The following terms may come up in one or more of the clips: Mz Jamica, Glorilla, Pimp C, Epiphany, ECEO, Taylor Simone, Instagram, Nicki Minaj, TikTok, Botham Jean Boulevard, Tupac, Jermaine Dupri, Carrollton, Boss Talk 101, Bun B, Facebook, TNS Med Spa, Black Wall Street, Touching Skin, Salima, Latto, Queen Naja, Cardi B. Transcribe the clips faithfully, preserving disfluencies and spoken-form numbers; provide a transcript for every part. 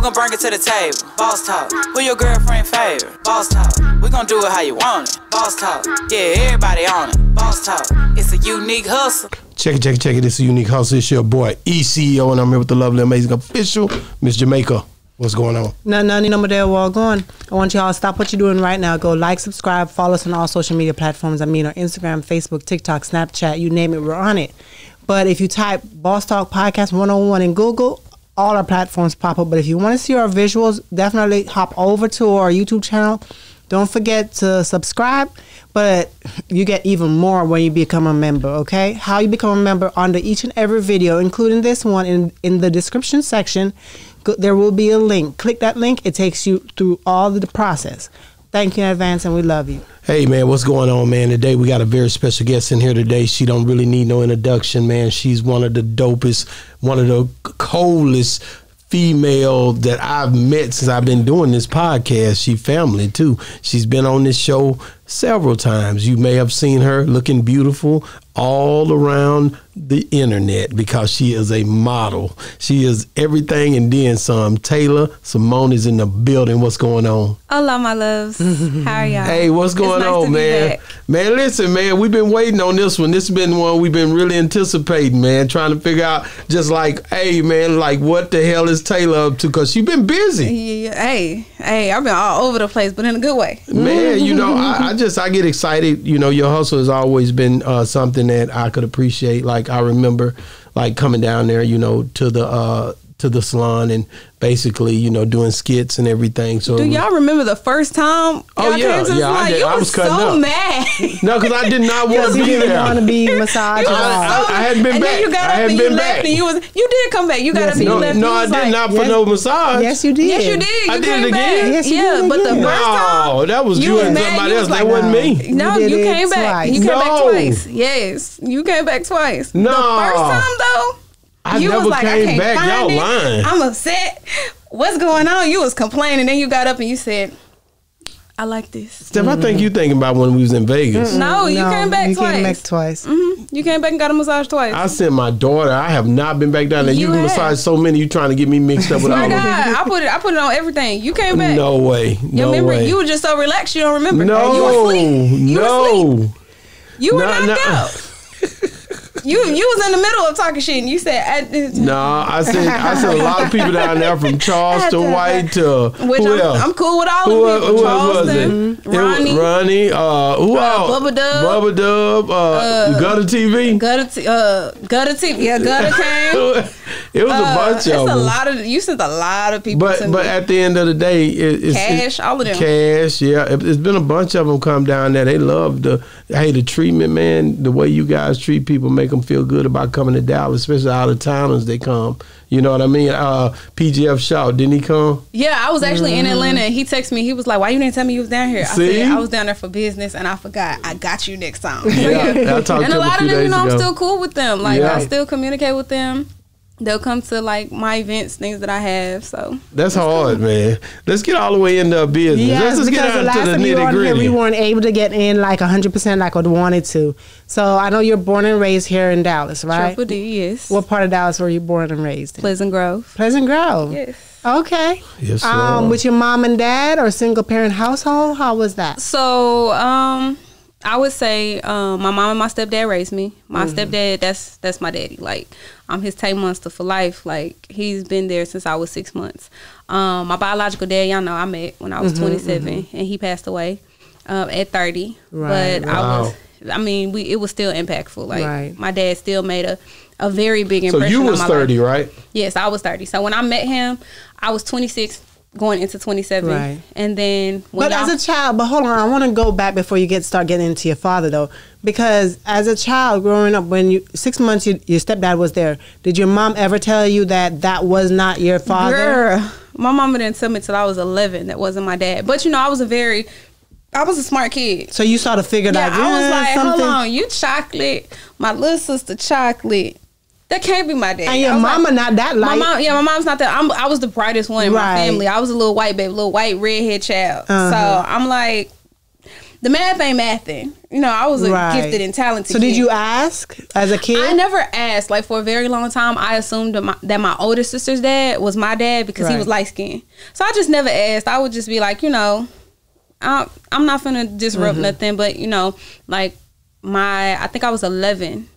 we gon' bring it to the table. Boss talk. Who your girlfriend favorite? Boss talk. We gon' do it how you want it. Boss talk. Yeah, everybody on it. Boss talk. It's a unique hustle. Check it, check it, check it. It's a unique hustle. It's your boy E C E O, and I'm here with the lovely, amazing official, Mz Jamica. What's going on? No, no, no, there we're all going. I want y'all to stop what you're doing right now. Go like, subscribe, follow us on all social media platforms. I mean, on Instagram, Facebook, TikTok, Snapchat, you name it, we're on it. But if you type Boss Talk Podcast one oh one in Google, all our platforms pop up. But if you want to see our visuals, definitely hop over to our YouTube channel. Don't forget to subscribe, but you get even more when you become a member, okay? How you become a member under each and every video, including this one, in, in the description section, there will be a link. Click that link. It takes you through all the process. Thank you in advance, and we love you. Hey, man, what's going on, man? Today, we got a very special guest in here today. She don't really need no introduction, man. She's one of the dopest, one of the coldest female that I've met since I've been doing this podcast. She family, too. She's been on this show several times. You may have seen her looking beautiful all around the internet because she is a model. She is everything and then some. Taylor Simone is in the building. What's going on? Hello, my loves. How are y'all? Hey, what's going nice on, man? Man, listen, man, we've been waiting on this one. This has been one we've been really anticipating, man, trying to figure out just like, hey, man, like what the hell is Taylor up to? Because she's been busy. Yeah, hey, hey, I've been all over the place, but in a good way. Man, you know, I, I just, I get excited. You know, your hustle has always been uh, something that I could appreciate. Like, I remember like coming down there, you know, to the uh to the salon and basically, you know, doing skits and everything. So do y'all remember the first time? Oh yeah, yeah. I, like, did. You I was, was cutting so up. Mad. No, because I did not want to be there. You didn't want to be massaged. I, I, I hadn't been and back. Then you got I up and you left, and you was you did come back. You got yes, up and no, you left. No, I did like, not for yes, no massage. Yes, you did. Yes, you did. You I did it again. Yes, you yeah, did but again. The first time, no, that was you, you and somebody else. That wasn't me. No, you came back. You came back twice. Yes, you came back twice. No, the first time though. I you never was like, came I can't back. Find y'all lying. I'm upset. What's going on? You was complaining. Then you got up and you said, I like this. Steph, mm-hmm. I think you thinking about when we was in Vegas. Mm-mm. No, you no, came back you twice. You came back twice. Mm-hmm. You came back and got a massage twice. I sent my daughter. I have not been back down there. You, you massaged so many. You trying to get me mixed up with all of them. I put it. I put it on everything. You came back. No way. No you remember, way. You were just so relaxed. You don't remember. No. You were asleep. You no. Were asleep. You were no, knocked no. out. You you was in the middle of talking shit and you said I, no I said I said a lot of people down there from Charleston White to which who I'm, else? I'm cool with all who, of people who Charleston was it? Ronnie it was Ronnie uh, who uh, else Bubba Dub Bubba Dub uh, uh, Gutter T V Gutter uh, Gutter T V yeah Gutter came it was uh, a bunch of it's a lot of you sent a lot of people but to but me. At the end of the day it, it's, Cash it's, all of them Cash yeah it, it's been a bunch of them come down there. They love the hey the treatment man the way you guys treat people make them feel good about coming to Dallas, especially out of towners they come. You know what I mean? Uh, P G F Shaw, didn't he come? Yeah, I was actually mm-hmm. in Atlanta and he texted me. He was like, why you didn't tell me you was down here? See? I said, I was down there for business and I forgot. I got you next time. Yeah, I talked to him a few days ago. And a lot of them, you know, I'm still cool with them. Like, yeah. I still communicate with them. They'll come to like my events, things that I have. So that's hard, cool. man. Let's get all the way into business. Yeah, Let's just get out to the nitty gritty. We weren't able to get in like one hundred percent like I wanted to. So I know you're born and raised here in Dallas, right? Triple D, yes. What part of Dallas were you born and raised in? Pleasant Grove. Pleasant Grove. Yes. Okay. Yes. Sir. Um, with your mom and dad or single parent household, how was that? So um, I would say um, my mom and my stepdad raised me. My mm-hmm. stepdad, that's that's my daddy. Like. I'm his tape monster for life. Like, he's been there since I was six months. Um, my biological dad, y'all know, I met when I was mm-hmm, twenty-seven, mm-hmm. and he passed away um, at thirty. Right. But wow. I was, I mean, we it was still impactful. Like, right. my dad still made a, a very big impression. So you was on my thirty, life. Right? Yes, I was thirty. So when I met him, I was twenty-six. Going into twenty-seven, right. and then when but as a child, but hold on, I want to go back before you get start getting into your father though, because as a child growing up, when you six months, you, your stepdad was there. Did your mom ever tell you that that was not your father? Girl, my mama didn't tell me till I was eleven. That wasn't my dad. But you know, I was a very, I was a smart kid. So you sort of figured yeah, out. Yeah, I was like, something. Hold on, you chocolate, my little sister chocolate. That can't be my dad. And your mama like, not that light. My mom, yeah, my mom's not that. I'm, I was the brightest one in right. my family. I was a little white baby, little white redhead child. Uh-huh. So I'm like, the math ain't mathing. You know, I was a right. gifted and talented. So kid. Did you ask as a kid? I never asked. Like, for a very long time, I assumed that my, that my older sister's dad was my dad because right. he was light skinned. So I just never asked. I would just be like, you know, I, I'm not finna disrupt mm-hmm. nothing, but you know, like my, I think I was eleven.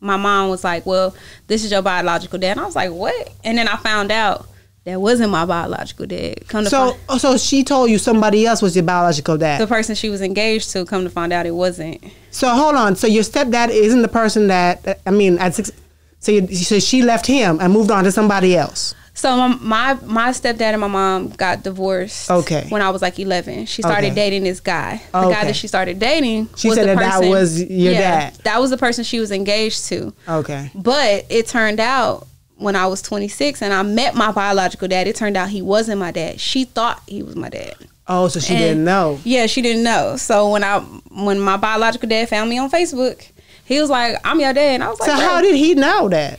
My mom was like, well, this is your biological dad. And I was like, what? And then I found out that wasn't my biological dad. Come to so, find so she told you somebody else was your biological dad? The person she was engaged to, come to find out it wasn't. So hold on. So your stepdad isn't the person that, I mean, at six, so, you, so she left him and moved on to somebody else. So my, my, my stepdad and my mom got divorced okay. when I was like eleven. She started okay. dating this guy. The okay. guy that she started dating she was said the that person, that was your yeah, dad. That was the person she was engaged to. Okay. But it turned out when I was twenty-six and I met my biological dad, it turned out he wasn't my dad. She thought he was my dad. Oh, so she and, didn't know. Yeah, she didn't know. So when I when my biological dad found me on Facebook, he was like, I'm your dad. And I was like, so how did he know that?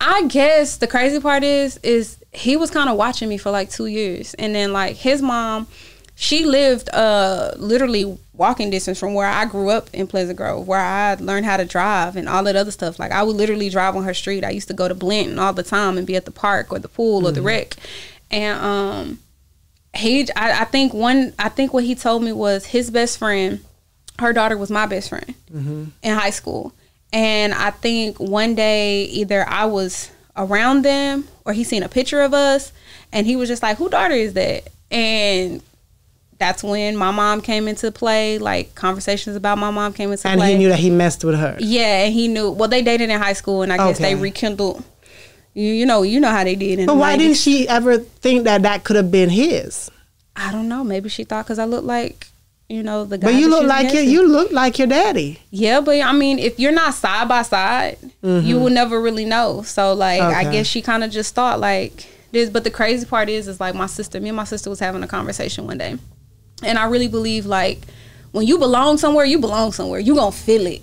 I guess the crazy part is, is he was kind of watching me for like two years. And then like his mom, she lived uh, literally walking distance from where I grew up in Pleasant Grove, where I learned how to drive and all that other stuff. Like I would literally drive on her street. I used to go to Blanton all the time and be at the park or the pool mm-hmm. or the rec. And um, he, I, I think one, I think what he told me was his best friend, her daughter was my best friend mm-hmm. in high school. And I think one day either I was around them or he seen a picture of us and he was just like, who daughter is that? And that's when my mom came into play, like conversations about my mom came into and play. And he knew that he messed with her. Yeah, and he knew. Well, they dated in high school and I okay. guess they rekindled. You, you know, you know how they did. In but the why nineties. Didn't she ever think that that could have been his? I don't know. Maybe she thought because I looked like... You know the guy. But you look like your, you look like your daddy. Yeah, but I mean, if you're not side by side, mm-hmm. you will never really know. So like, okay. I guess she kind of just thought like this. But the crazy part is, is like my sister. Me and my sister was having a conversation one day, and I really believe like when you belong somewhere, you belong somewhere. You gonna feel it.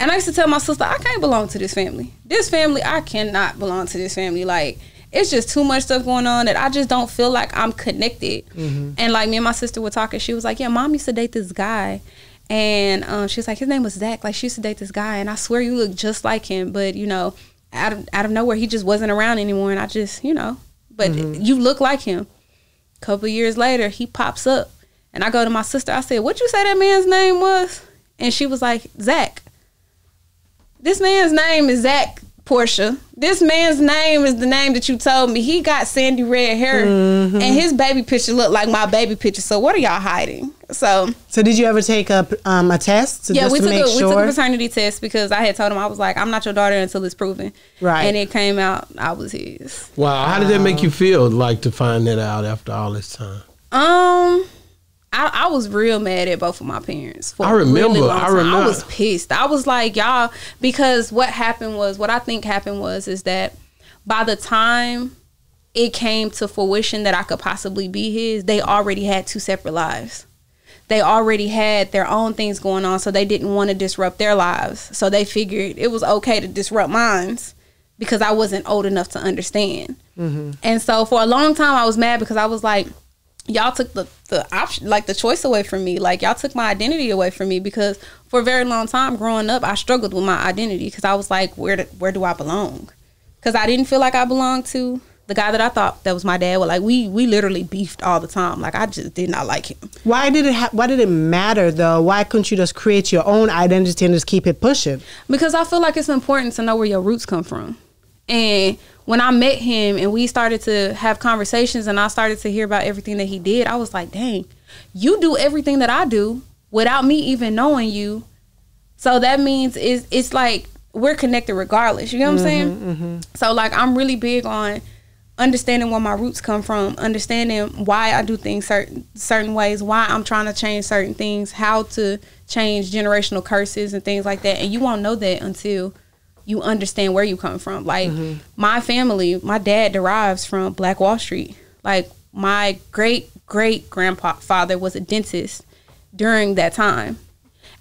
And I used to tell my sister, I can't belong to this family. This family, I cannot belong to this family. Like. It's just too much stuff going on that I just don't feel like I'm connected. Mm-hmm. And like me and my sister were talking, she was like, yeah, mom used to date this guy. And um, she was like, his name was Zach. Like she used to date this guy. And I swear you look just like him. But, you know, out of, out of nowhere, he just wasn't around anymore. And I just, you know, but mm-hmm. you look like him. A couple of years later, he pops up. And I go to my sister. I said, what'd you say that man's name was? And she was like, Zach. This man's name is Zach. Portia, this man's name is the name that you told me. He got sandy red hair, mm-hmm. and his baby picture looked like my baby picture. So what are y'all hiding? So, so did you ever take a um, a test? To, yeah, just we to took make a, sure? we took a paternity test because I had told him I was like, I'm not your daughter until it's proven. Right, and it came out I was his. Wow, how did that make you feel? Like to find that out after all this time? Um. I, I was real mad at both of my parents. For I remember. A really long time. I remember. I was pissed. I was like, y'all, because what happened was, what I think happened was, is that by the time it came to fruition that I could possibly be his, they already had two separate lives. They already had their own things going on, so they didn't want to disrupt their lives. So they figured it was okay to disrupt mine because I wasn't old enough to understand. Mm-hmm. And so for a long time, I was mad because I was like, y'all took the, the option, like the choice away from me. Like y'all took my identity away from me because for a very long time growing up, I struggled with my identity because I was like, where do, where do I belong? Because I didn't feel like I belonged to the guy that I thought that was my dad. Well, like we we literally beefed all the time. Like I just did not like him. Why did it ha why did it matter though? Why couldn't you just create your own identity and just keep it pushing? Because I feel like it's important to know where your roots come from. And when I met him and we started to have conversations and I started to hear about everything that he did, I was like, dang, you do everything that I do without me even knowing you. So that means it's, it's like we're connected regardless. You know what mm-hmm, I'm saying? Mm-hmm. So like I'm really big on understanding where my roots come from, understanding why I do things certain, certain ways, why I'm trying to change certain things, how to change generational curses and things like that. And you won't know that until you understand where you come from. Like mm-hmm. my family, my dad derives from Black Wall Street. Like my great great grandfather was a dentist during that time.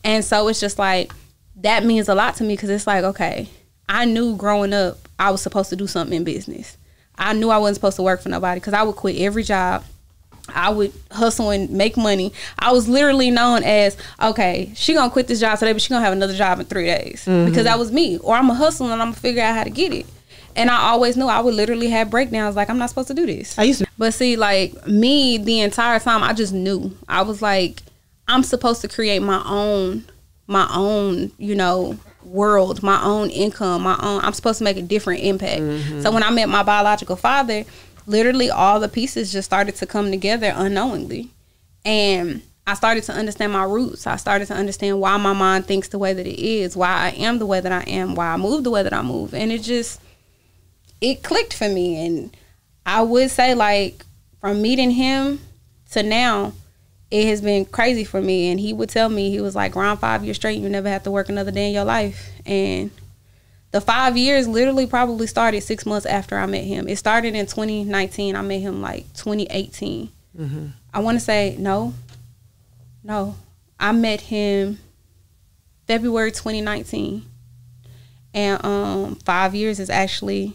And so it's just like, that means a lot to me because it's like, okay, I knew growing up I was supposed to do something in business. I knew I wasn't supposed to work for nobody because I would quit every job. I would hustle and make money. I was literally known as, okay, she gonna quit this job today, but she gonna have another job in three days mm-hmm. because that was me. Or I'm a hustler and I'm gonna figure out how to get it. And I always knew I would literally have breakdowns. Like, I'm not supposed to do this. I used to. But see, like me, the entire time, I just knew. I was like, I'm supposed to create my own, my own, you know, world, my own income, my own. I'm supposed to make a different impact. Mm-hmm. So when I met my biological father, literally all the pieces just started to come together unknowingly. And I started to understand my roots. I started to understand why my mind thinks the way that it is, why I am the way that I am, why I move the way that I move. And it just, it clicked for me. And I would say, like, from meeting him to now, it has been crazy for me. And he would tell me, he was like, around five years straight, you never have to work another day in your life. And the five years literally probably started six months after I met him. It started in twenty nineteen. I met him like twenty eighteen. Mm-hmm. I want to say, no, no. I met him February twenty nineteen. And um, five years is actually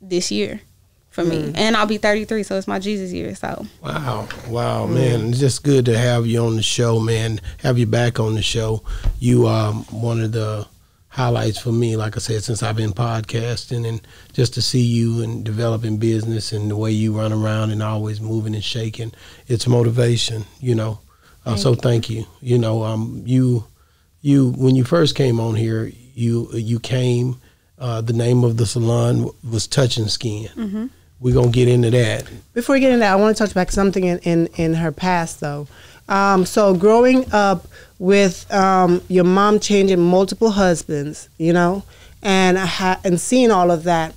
this year for me. Mm-hmm. And I'll be thirty-three, so it's my Jesus year. So Wow. Wow, mm-hmm. man. It's just good to have you on the show, man. Have you back on the show. You are um, one of the highlights for me, like I said, since I've been podcasting, and just to see you and developing business and the way you run around and always moving and shaking, it's motivation, you know. Uh, thank so you. Thank you. You know, um, you, you when you first came on here, you you came. Uh, the name of the salon was Touching Skin. Mm-hmm. We're gonna get into that. Before we get into that, I want to touch back something in in, in her past though. Um, so growing up with um, your mom changing multiple husbands, you know, and ha and seeing all of that,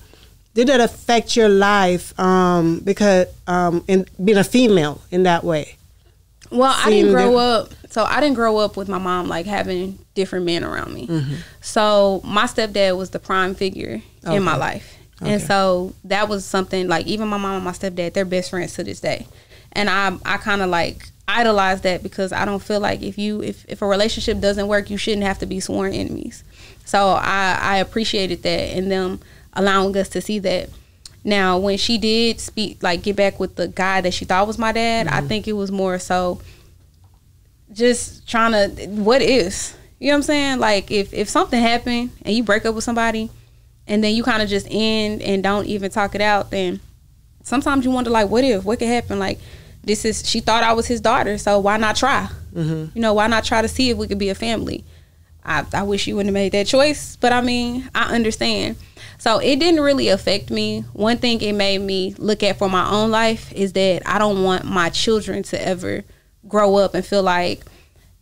did that affect your life? Um, because um, in being a female in that way. Well, seeing I didn't grow up. So I didn't grow up with my mom like having different men around me. Mm-hmm. So my stepdad was the prime figure okay. in my life, okay. and so that was something like even my mom and my stepdad, they're best friends to this day, and I I kind of like. idolize that because I don't feel like if you if, if a relationship doesn't work, you shouldn't have to be sworn enemies. So I, I appreciated that and them allowing us to see that. Now when she did speak like get back with the guy that she thought was my dad, mm-hmm. I think it was more so just trying to what is you know what I'm saying? Like if, if something happened and you break up with somebody and then you kind of just end and don't even talk it out, then sometimes you wonder like what if, what could happen? Like this is, she thought I was his daughter, so why not try? Mm-hmm. You know, why not try to see if we could be a family? I, I wish you wouldn't have made that choice, but I mean, I understand. So it didn't really affect me. One thing it made me look at for my own life is that I don't want my children to ever grow up and feel like,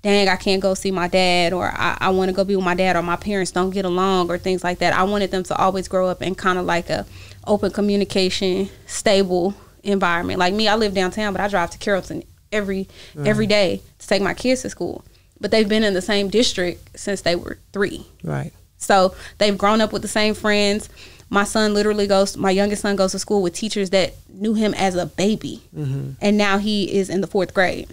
dang, I can't go see my dad, or I, I want to go be with my dad, or my parents don't get along, or things like that. I wanted them to always grow up in kind of like a open communication, stable environment. Like me, I live downtown, but I drive to Carrollton every uh-huh. every day to take my kids to school. But they've been in the same district since they were three. Right. So they've grown up with the same friends. My son literally goes. My youngest son goes to school with teachers that knew him as a baby, mm-hmm. and now he is in the fourth grade.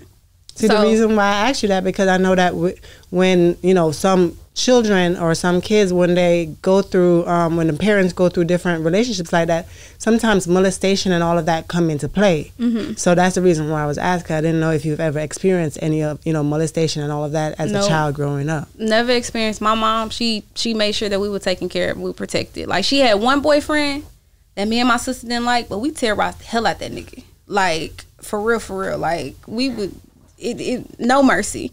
See, so, the reason why I asked you that because I know that w when you know some children or some kids when they go through um, when the parents go through different relationships like that, sometimes molestation and all of that come into play. Mm-hmm. So that's the reason why I was asking. I didn't know if you've ever experienced any of you know molestation and all of that as no, a child growing up. Never experienced. My mom, she she made sure that we were taken care of, we were protected. Like she had one boyfriend that me and my sister didn't like, but we terrorized the hell out that nigga. Like for real, for real. Like we would it, it no mercy.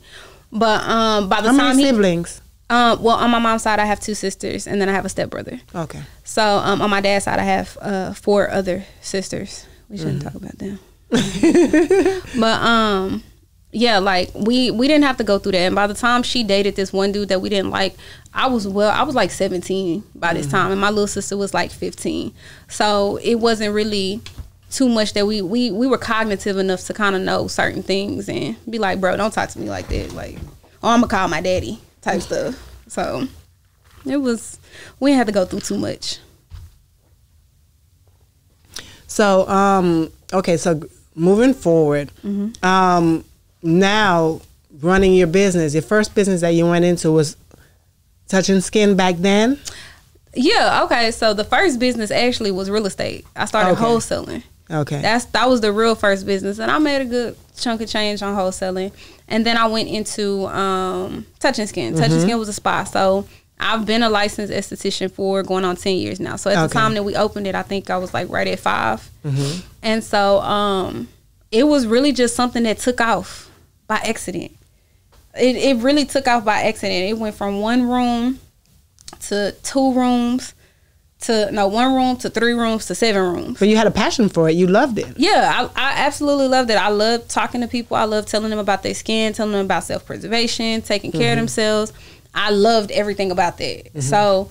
But um, by the How time many siblings. He, Um, well, on my mom's side, I have two sisters, and then I have a stepbrother. Okay. So um, on my dad's side, I have uh, four other sisters. We shouldn't mm-hmm. talk about them. But, um, yeah, like, we, we didn't have to go through that. And by the time she dated this one dude that we didn't like, I was, well, I was like seventeen by this mm-hmm. time, and my little sister was like fifteen. So it wasn't really too much that we, we, we were cognitive enough to kind of know certain things and be like, bro, don't talk to me like that. Like, oh, I'm going to call my daddy. Type stuff. So it was, we didn't have to go through too much. So, um, okay, so moving forward, mm-hmm. um, now running your business, your first business that you went into was Touching Skin back then? Yeah, okay. So the first business actually was real estate. I started okay. wholesaling. Okay. That's that was the real first business, and I made a good chunk of change on wholesaling. And then I went into um, Touching Skin. Touching mm-hmm. Skin was a spa, so I've been a licensed esthetician for going on ten years now. So at okay. the time that we opened it, I think I was like right at five. Mm-hmm. And so um, it was really just something that took off by accident. It it really took off by accident. It went from one room to two rooms. To no one room to three rooms to seven rooms. But you had a passion for it. You loved it. Yeah, I, I absolutely loved it. I love talking to people. I love telling them about their skin, telling them about self preservation, taking care mm-hmm. of themselves. I loved everything about that. Mm-hmm. So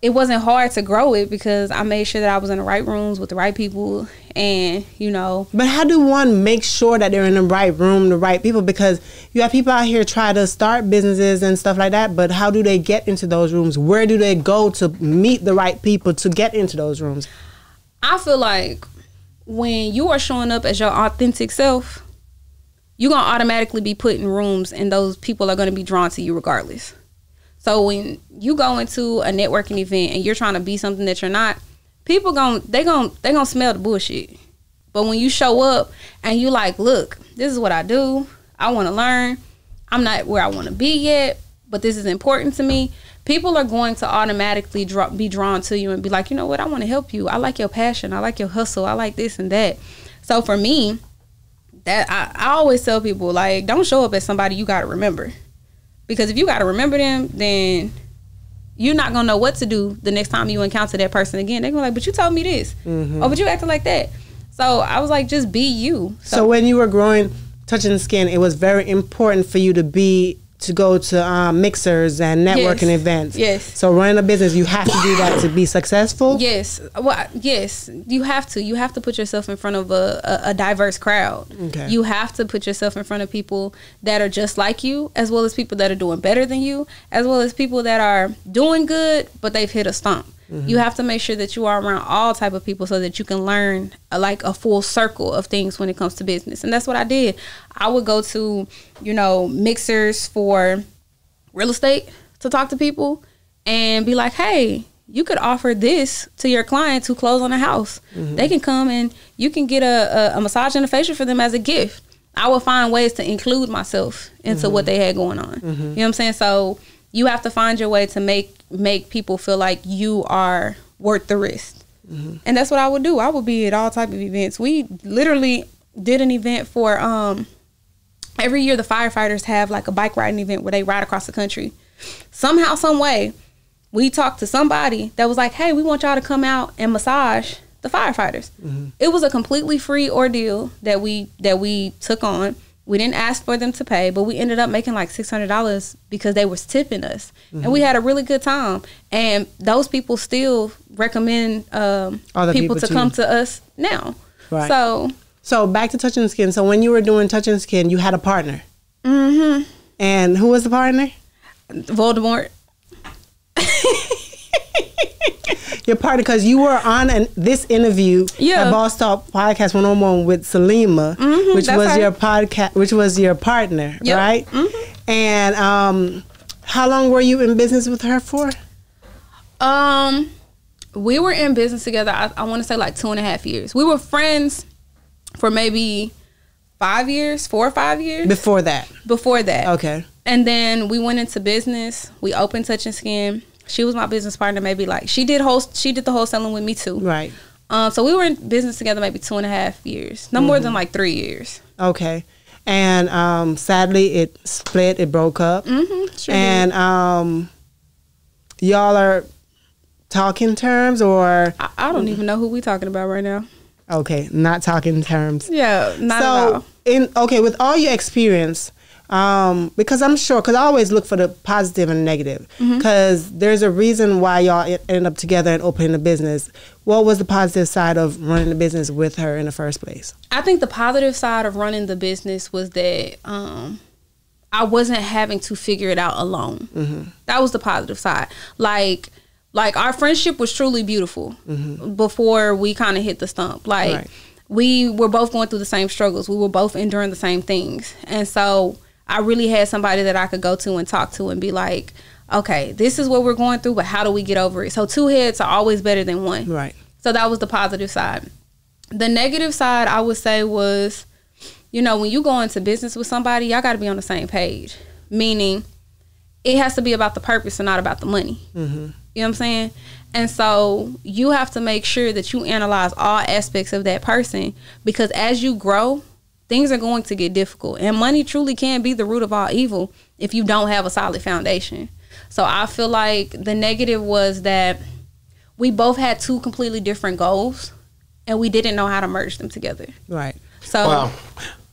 it wasn't hard to grow it because I made sure that I was in the right rooms with the right people, and you know. But how do one make sure that they're in the right room, the right people? Because you have people out here try to start businesses and stuff like that, but how do they get into those rooms? Where do they go to meet the right people to get into those rooms? I feel like when you are showing up as your authentic self, you're gonna automatically be put in rooms, and those people are gonna be drawn to you regardless. So when you go into a networking event and you're trying to be something that you're not, people gon' they gon' they gon' smell the bullshit. But when you show up and you like, look, this is what I do. I want to learn. I'm not where I want to be yet, but this is important to me. People are going to automatically draw, be drawn to you and be like, you know what? I want to help you. I like your passion. I like your hustle. I like this and that. So for me, that I, I always tell people, like, don't show up as somebody you got to remember. Because if you got to remember them, then you're not going to know what to do the next time you encounter that person again. They're going to be like, but you told me this. Mm-hmm. Oh, but you acted like that. So I was like, just be you. So, so when you were growing Touching Skin, it was very important for you to be, to go to um, mixers and networking yes. events. Yes. So running a business, you have to do that to be successful? Yes. Well, yes, you have to. You have to put yourself in front of a, a, a diverse crowd. Okay. You have to put yourself in front of people that are just like you, as well as people that are doing better than you, as well as people that are doing good, but they've hit a stump. Mm-hmm. You have to make sure that you are around all type of people so that you can learn a, like a full circle of things when it comes to business. And that's what I did. I would go to, you know, mixers for real estate to talk to people and be like, hey, you could offer this to your clients who close on a house. Mm-hmm. They can come and you can get a, a, a massage and a facial for them as a gift. I would find ways to include myself into mm-hmm. what they had going on. Mm-hmm. You know what I'm saying? So you have to find your way to make make people feel like you are worth the risk. Mm-hmm. And that's what I would do. I would be at all type of events. We literally did an event for um every year the firefighters have like a bike riding event where they ride across the country. Somehow, some way, we talked to somebody that was like, hey, we want y'all to come out and massage the firefighters. Mm-hmm. It was a completely free ordeal that we that we took on. We didn't ask for them to pay, but we ended up making like six hundred dollars because they were tipping us. Mm-hmm. And we had a really good time. And those people still recommend um, people, people to too. come to us now. Right. So so back to Touching Skin. So when you were doing Touching Skin, you had a partner. Mm-hmm. And who was the partner? Voldemort. Your partner, because you were on an, this interview yeah. at Boss Talk Podcast one oh one with Salima, mm-hmm, which was her. your podcast, which was your partner, yep. right? Mm-hmm. And um, how long were you in business with her for? Um, we were in business together. I, I want to say like two and a half years. We were friends for maybe five years, four or five years before that. Before that, okay. And then we went into business. We opened Touching Skin. She was my business partner. Maybe like she did whole she did the wholesaling with me too. Right. Um. So we were in business together maybe two and a half years, no mm-hmm. more than like three years. Okay. And um, sadly, it split. It broke up. Mm-hmm. Sure and did. um, y'all are talking terms or I, I don't even know who we talking about right now. Okay, not talking terms. Yeah, not so at all. In okay, with all your experience. Um, because I'm sure, because I always look for the positive and negative. Because mm-hmm. there's a reason why y'all end up together and opening a business. What was the positive side of running the business with her in the first place? I think the positive side of running the business was that um, I wasn't having to figure it out alone. Mm-hmm. That was the positive side. Like, like our friendship was truly beautiful mm-hmm. before we kind of hit the stump. Like, right. we were both going through the same struggles. We were both enduring the same things. And so I really had somebody that I could go to and talk to and be like, okay, this is what we're going through, but how do we get over it? So two heads are always better than one. Right. So that was the positive side. The negative side, I would say, was, you know, when you go into business with somebody, y'all got to be on the same page. Meaning, it has to be about the purpose and not about the money. Mm-hmm. You know what I'm saying? And so you have to make sure that you analyze all aspects of that person, because as you grow, things are going to get difficult. And money truly can be the root of all evil if you don't have a solid foundation. So I feel like the negative was that we both had two completely different goals, and we didn't know how to merge them together. Right. So wow,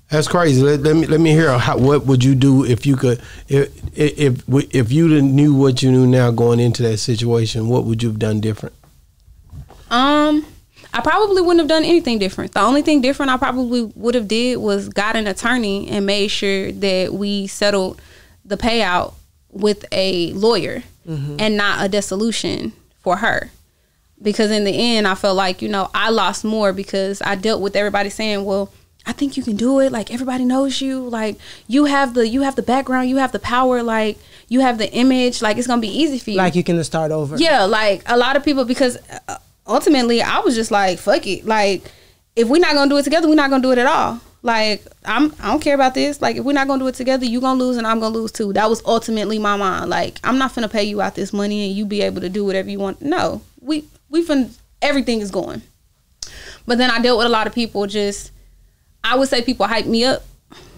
that's crazy. Let, let me let me hear how, what would you do if you could, if if if you knew what you knew now going into that situation? What would you have done different? Um, I probably wouldn't have done anything different. The only thing different I probably would have did was got an attorney and made sure that we settled the payout with a lawyer, mm-hmm, and not a dissolution for her. Because in the end, I felt like, you know, I lost more because I dealt with everybody saying, well, I think you can do it. Like, everybody knows you. Like, you have the you have the background. You have the power. Like, you have the image. Like, it's going to be easy for you. Like, you can start over. Yeah, like, a lot of people, because ultimately, I was just like, fuck it. Like, if we're not going to do it together, we're not going to do it at all. Like, I'm, I don't care about this. Like, if we're not going to do it together, you're going to lose and I'm going to lose too. That was ultimately my mind. Like, I'm not finna pay you out this money and you be able to do whatever you want. No, we... we fin everything is going. But then I dealt with a lot of people just, I would say people hyped me up,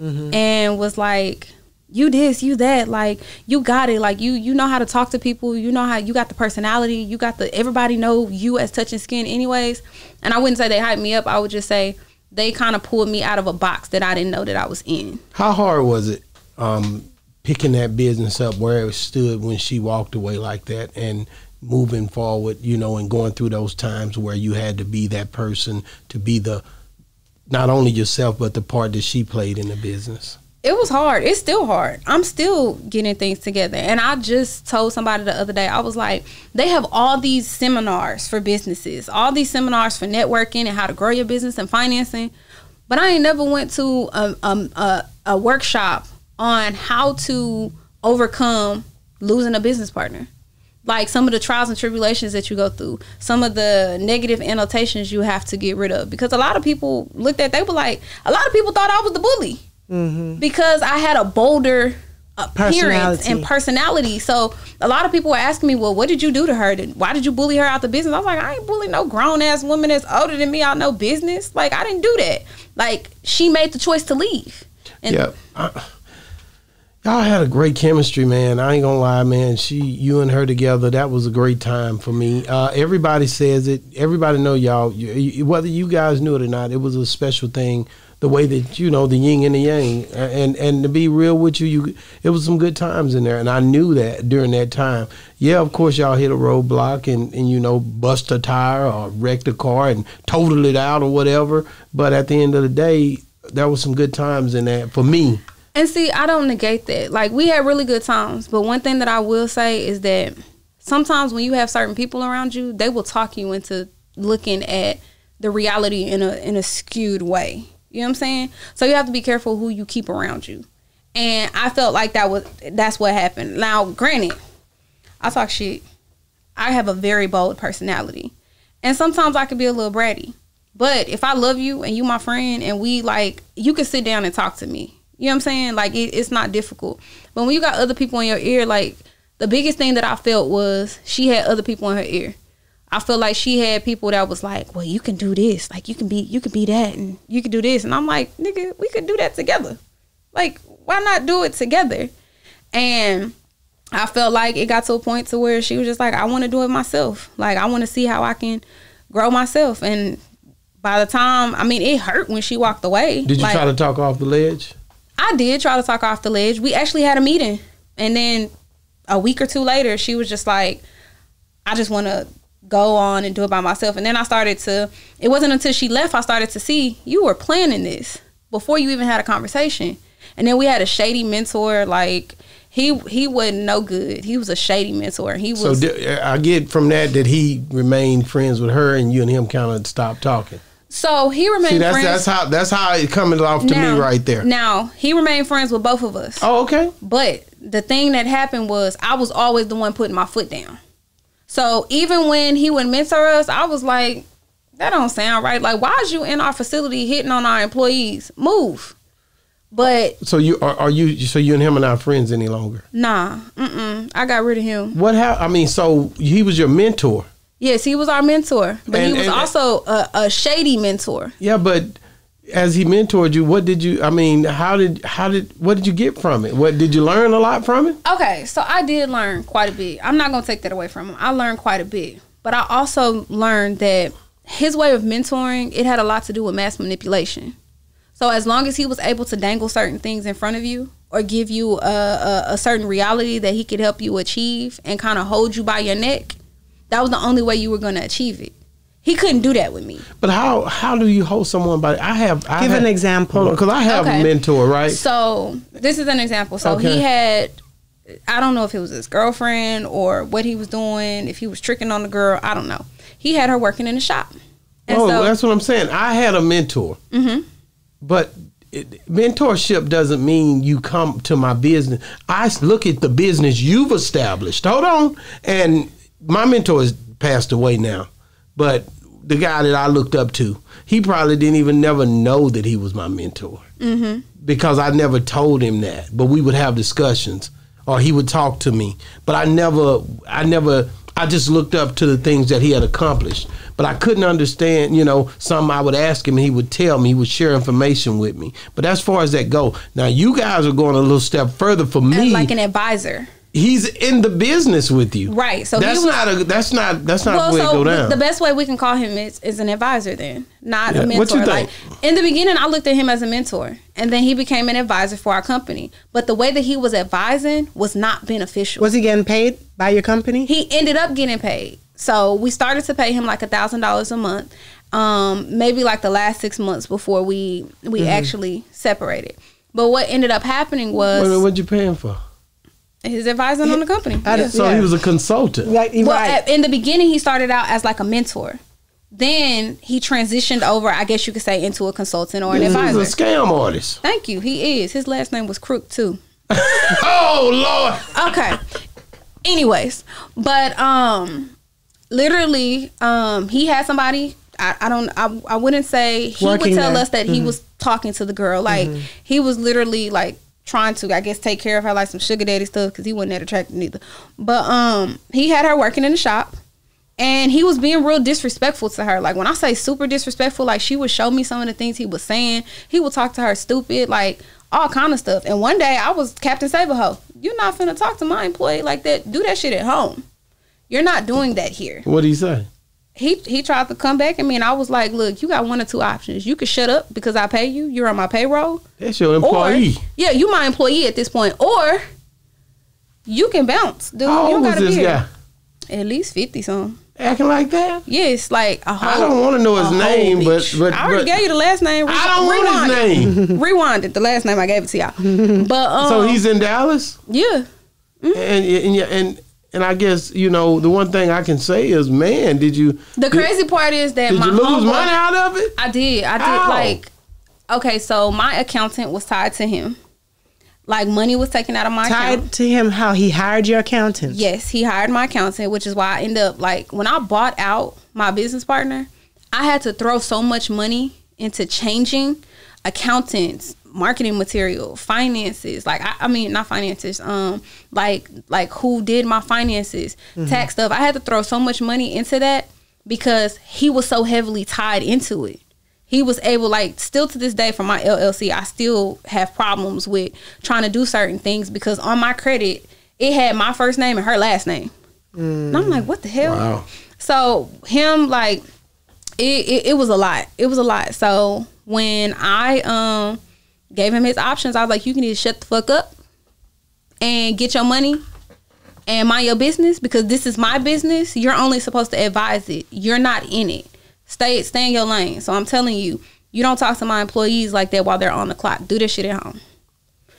mm-hmm, and was like, you this, you that, like, you got it. Like, you you know how to talk to people. You know how, you got the personality. You got the, everybody know you as Touching Skin anyways. And I wouldn't say they hyped me up. I would just say they kind of pulled me out of a box that I didn't know that I was in. How hard was it um, picking that business up where it stood when she walked away like that, and moving forward, you know, and going through those times where you had to be that person, to be the, not only yourself, but the part that she played in the business? It was hard. It's still hard. I'm still getting things together. And I just told somebody the other day, I was like, they have all these seminars for businesses, all these seminars for networking and how to grow your business and financing. But I ain't never went to a, a, a, a workshop on how to overcome losing a business partner. Like, some of the trials and tribulations that you go through, some of the negative annotations you have to get rid of. Because a lot of people looked at, they were like, a lot of people thought I was the bully, mm-hmm, because I had a bolder appearance and personality. So a lot of people were asking me, well, what did you do to her? Why did you bully her out the business? I was like, I ain't bully no grown ass woman that's older than me out no business. Like, I didn't do that. Like, she made the choice to leave. And yeah. I Y'all had a great chemistry, man. I ain't gonna lie, man. She, you and her together, that was a great time for me. Uh, everybody says it. Everybody know y'all. Whether you guys knew it or not, it was a special thing. The way that, you know, the yin and the yang, and and to be real with you, you it was some good times in there, and I knew that during that time. Yeah, of course, y'all hit a roadblock and and you know, bust a tire or wrecked a car and totaled it out or whatever. But at the end of the day, there was some good times in that for me. And see, I don't negate that. Like, we had really good times. But one thing that I will say is that sometimes when you have certain people around you, they will talk you into looking at the reality in a in a skewed way. You know what I'm saying? So you have to be careful who you keep around you. And I felt like that was that's what happened. Now, granted, I talk shit. I have a very bold personality. And sometimes I could be a little bratty. But if I love you and you my friend and we, like, you can sit down and talk to me. You know what I'm saying? Like, it, it's not difficult. But when you got other people in your ear, like, the biggest thing that I felt was she had other people in her ear. I feel like she had people that was like, well, you can do this. Like, you can be you can be that, and you can do this. And I'm like, nigga, we could do that together. Like, why not do it together? And I felt like it got to a point to where she was just like, I want to do it myself. Like, I want to see how I can grow myself. And by the time, I mean, it hurt when she walked away. Did you like, try to talk off the ledge? I did try to talk off the ledge. We actually had a meeting. And then a week or two later, she was just like, I just want to go on and do it by myself. And then I started to, it wasn't until she left, I started to see, you were planning this before you even had a conversation. And then we had a shady mentor. Like, he he wasn't no good. He was a shady mentor. He was. So I get from that that he remained friends with her and you and him kind of stopped talking. So he remained See, that's, friends. That's how that's how it coming off to now, me right there. Now, he remained friends with both of us. Oh, okay. But the thing that happened was I was always the one putting my foot down. So even when he would mentor us, I was like, that don't sound right. Like, why is you in our facility hitting on our employees? Move. But so you are, are you so you and him are not friends any longer? Nah, mm-mm. I got rid of him. What happened? I mean, so he was your mentor. Yes, he was our mentor, but and, he was and, also a, a shady mentor. Yeah, but as he mentored you, what did you? I mean, how did how did what did you get from it? What did you learn a lot from it? Okay, so I did learn quite a bit. I'm not gonna take that away from him. I learned quite a bit, but I also learned that his way of mentoring, it had a lot to do with mass manipulation. So as long as he was able to dangle certain things in front of you or give you a, a, a certain reality that he could help you achieve and kind of hold you by your neck, that was the only way you were going to achieve it. He couldn't do that with me. But how how do you hold someone by? I have I give have, an example because I have okay. a mentor, right? So this is an example. So okay. he had, I don't know if it was his girlfriend or what he was doing, if he was tricking on the girl, I don't know. He had her working in the shop. And oh, so, that's what I'm saying. I had a mentor. Mm-hmm. But it, mentorship doesn't mean you come to my business. I look at the business you've established. Hold on. And my mentor has passed away now. But the guy that I looked up to, he probably didn't even never know that he was my mentor. Mm-hmm. Because I never told him that. But we would have discussions or he would talk to me. But I never, I never... I just looked up to the things that he had accomplished, but I couldn't understand, you know, some I would ask him and he would tell me, he would share information with me. But as far as that go, now you guys are going a little step further for me. And like an advisor. He's in the business with you. Right. So that's was, not a, that's not, that's not well, the way so it go down. The best way we can call him is, is an advisor then, not yeah. a mentor. What you think? Like, in the beginning, I looked at him as a mentor and then he became an advisor for our company. But the way that he was advising was not beneficial. Was he getting paid? By your company? He ended up getting paid. So we started to pay him like a thousand dollars a month, um, maybe like the last six months before we we mm-hmm. actually separated. But what ended up happening was... Wait, what'd you pay him for? His advising on the company. I, yeah. So yeah. he was a consultant. Like, well, right. at, in the beginning, he started out as like a mentor. Then he transitioned over, I guess you could say, into a consultant or an He's advisor. He's a scam artist. Thank you. He is. His last name was Crook, too. Oh, Lord. Okay. Anyways, but um, literally, um, he had somebody. I, I don't. I, I wouldn't say he Working would tell there. us that mm-hmm. he was talking to the girl. Like mm-hmm. he was literally like trying to, I guess, take care of her, like some sugar daddy stuff, because he wasn't that attractive either. But um, he had her working in the shop, and he was being real disrespectful to her. Like when I say super disrespectful, like she would show me some of the things he was saying. He would talk to her stupid, like all kind of stuff. And one day I was Captain Saberho. You're not finna talk to my employee like that. Do that shit at home. You're not doing that here. What did he say? He he tried to come back at me, and I was like, look, you got one or two options. You can shut up because I pay you. You're on my payroll. That's your employee. Or, yeah, you my employee at this point. Or you can bounce. Dude, How you don't old gotta was this be guy? Here. At least fifty-something. Acting like that? Yes, yeah, like a whole... I don't want to know his name, but, but... I already but, gave you the last name. Re I don't want his name. It. Rewind it. The last name I gave it to y'all. But um, so he's in Dallas? Yeah. Mm-hmm. and, and and and I guess, you know, the one thing I can say is, man, did you... The crazy did, part is that did my Did you lose homeboy, money out of it? I did. I did, Ow. like... Okay, so my accountant was tied to him. Like, money was taken out of my account. Tied to him how he hired your accountant? Yes, he hired my accountant, which is why I ended up, like, when I bought out my business partner, I had to throw so much money into changing accountants, marketing material, finances. Like, I, I mean, not finances, um, like, like who did my finances, mm-hmm. tax stuff. I had to throw so much money into that because he was so heavily tied into it. He was able, like, still to this day for my L L C, I still have problems with trying to do certain things because on my credit, it had my first name and her last name. Mm. And I'm like, what the hell? Wow. So him, like, it, it, it was a lot. It was a lot. So when I um gave him his options, I was like, you can either shut the fuck up and get your money and mind your business because this is my business. You're only supposed to advise it. You're not in it. Stay, stay in your lane. So I'm telling you, you don't talk to my employees like that while they're on the clock. Do this shit at home.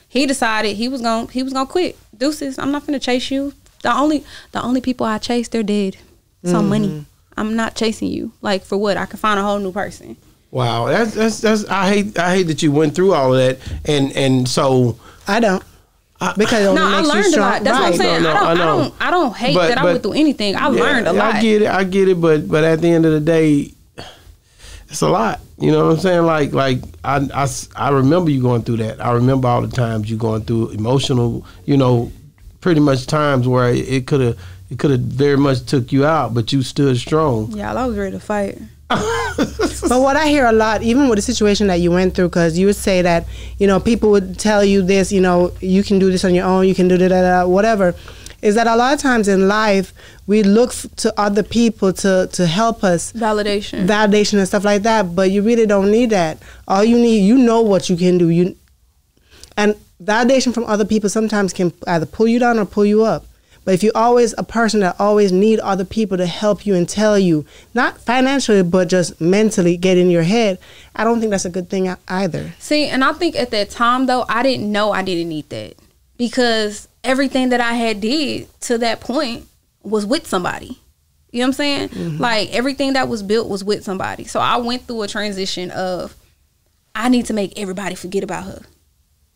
He decided he was gonna he was gonna quit. Deuces, I'm not finna chase you. The only the only people I chase, they're dead. So mm. money. I'm not chasing you. Like for what? I can find a whole new person. Wow, that's that's, that's I hate I hate that you went through all of that and and so I don't. Because no, I learned a lot. That's right. what I'm saying. No, no, I, don't, I, I don't I don't hate but, that but, I went through anything. I yeah, learned a lot. I get it. I get it. But but at the end of the day. It's a lot. You know what I'm saying? Like, like I, I, I remember you going through that. I remember all the times you going through emotional, you know, pretty much times where it could have, it could have very much took you out, but you stood strong. Yeah, I was ready to fight. But what I hear a lot, even with the situation that you went through, because you would say that, you know, people would tell you this, you know, you can do this on your own, you can do that, whatever, is that a lot of times in life we look f to other people to, to help us. Validation. Validation and stuff like that, but you really don't need that. All you need, you know what you can do. You, and validation from other people sometimes can either pull you down or pull you up. But if you're always a person that always need other people to help you and tell you, not financially, but just mentally get in your head, I don't think that's a good thing either. See, and I think at that time, though, I didn't know I didn't need that, because everything that I had did to that point was with somebody. You know what I'm saying? Mm-hmm. Like, everything that was built was with somebody. So I went through a transition of, I need to make everybody forget about her.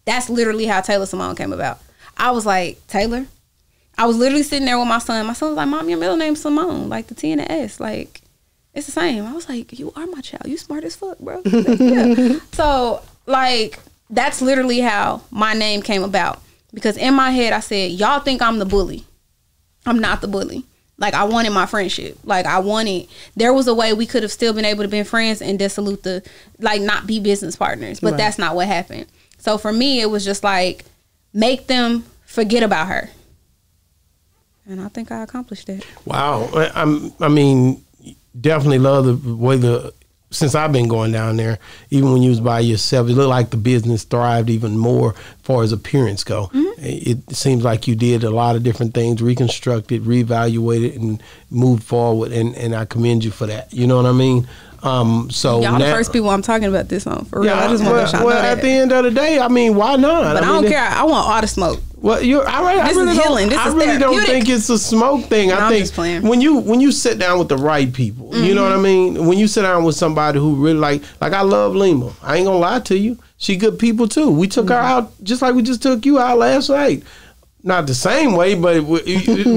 That's literally how Taylor Simone came about. I was like, Taylor? I was literally sitting there with my son. My son was like, Mom, your middle name's Simone, like the T and the S. Like, it's the same. I was like, you are my child. You smart as fuck, bro. Like, yeah. So, like, that's literally how my name came about. Because in my head, I said, y'all think I'm the bully. I'm not the bully. Like, I wanted my friendship. Like, I wanted, there was a way we could have still been able to be friends and dissolute the, like, not be business partners. But right. That's not what happened. So, for me, it was just like, make them forget about her. And I think I accomplished that. Wow. I, I mean, definitely love the way the, since I've been going down there, even when you was by yourself, it looked like the business thrived even more as far as appearance go. Mm-hmm. It, it seems like you did a lot of different things, reconstructed, reevaluated, and moved forward. And, and I commend you for that. You know what I mean? Um, so y'all the first people I'm talking about this on, for real. Yeah, I just want to shout out. Well, at the end of the day, I mean, why not? But I, I mean, don't care. I want all the smoke. Well, you're, I, I this really is healing. This I is really don't think it's a smoke thing. No, I think I'm just playing. when you when you sit down with the right people, mm-hmm. you know what I mean. When you sit down with somebody who really like, like I love Lima. I ain't gonna lie to you. She good people too. We took mm-hmm. her out just like we just took you out last night. Not the same way, but with, with,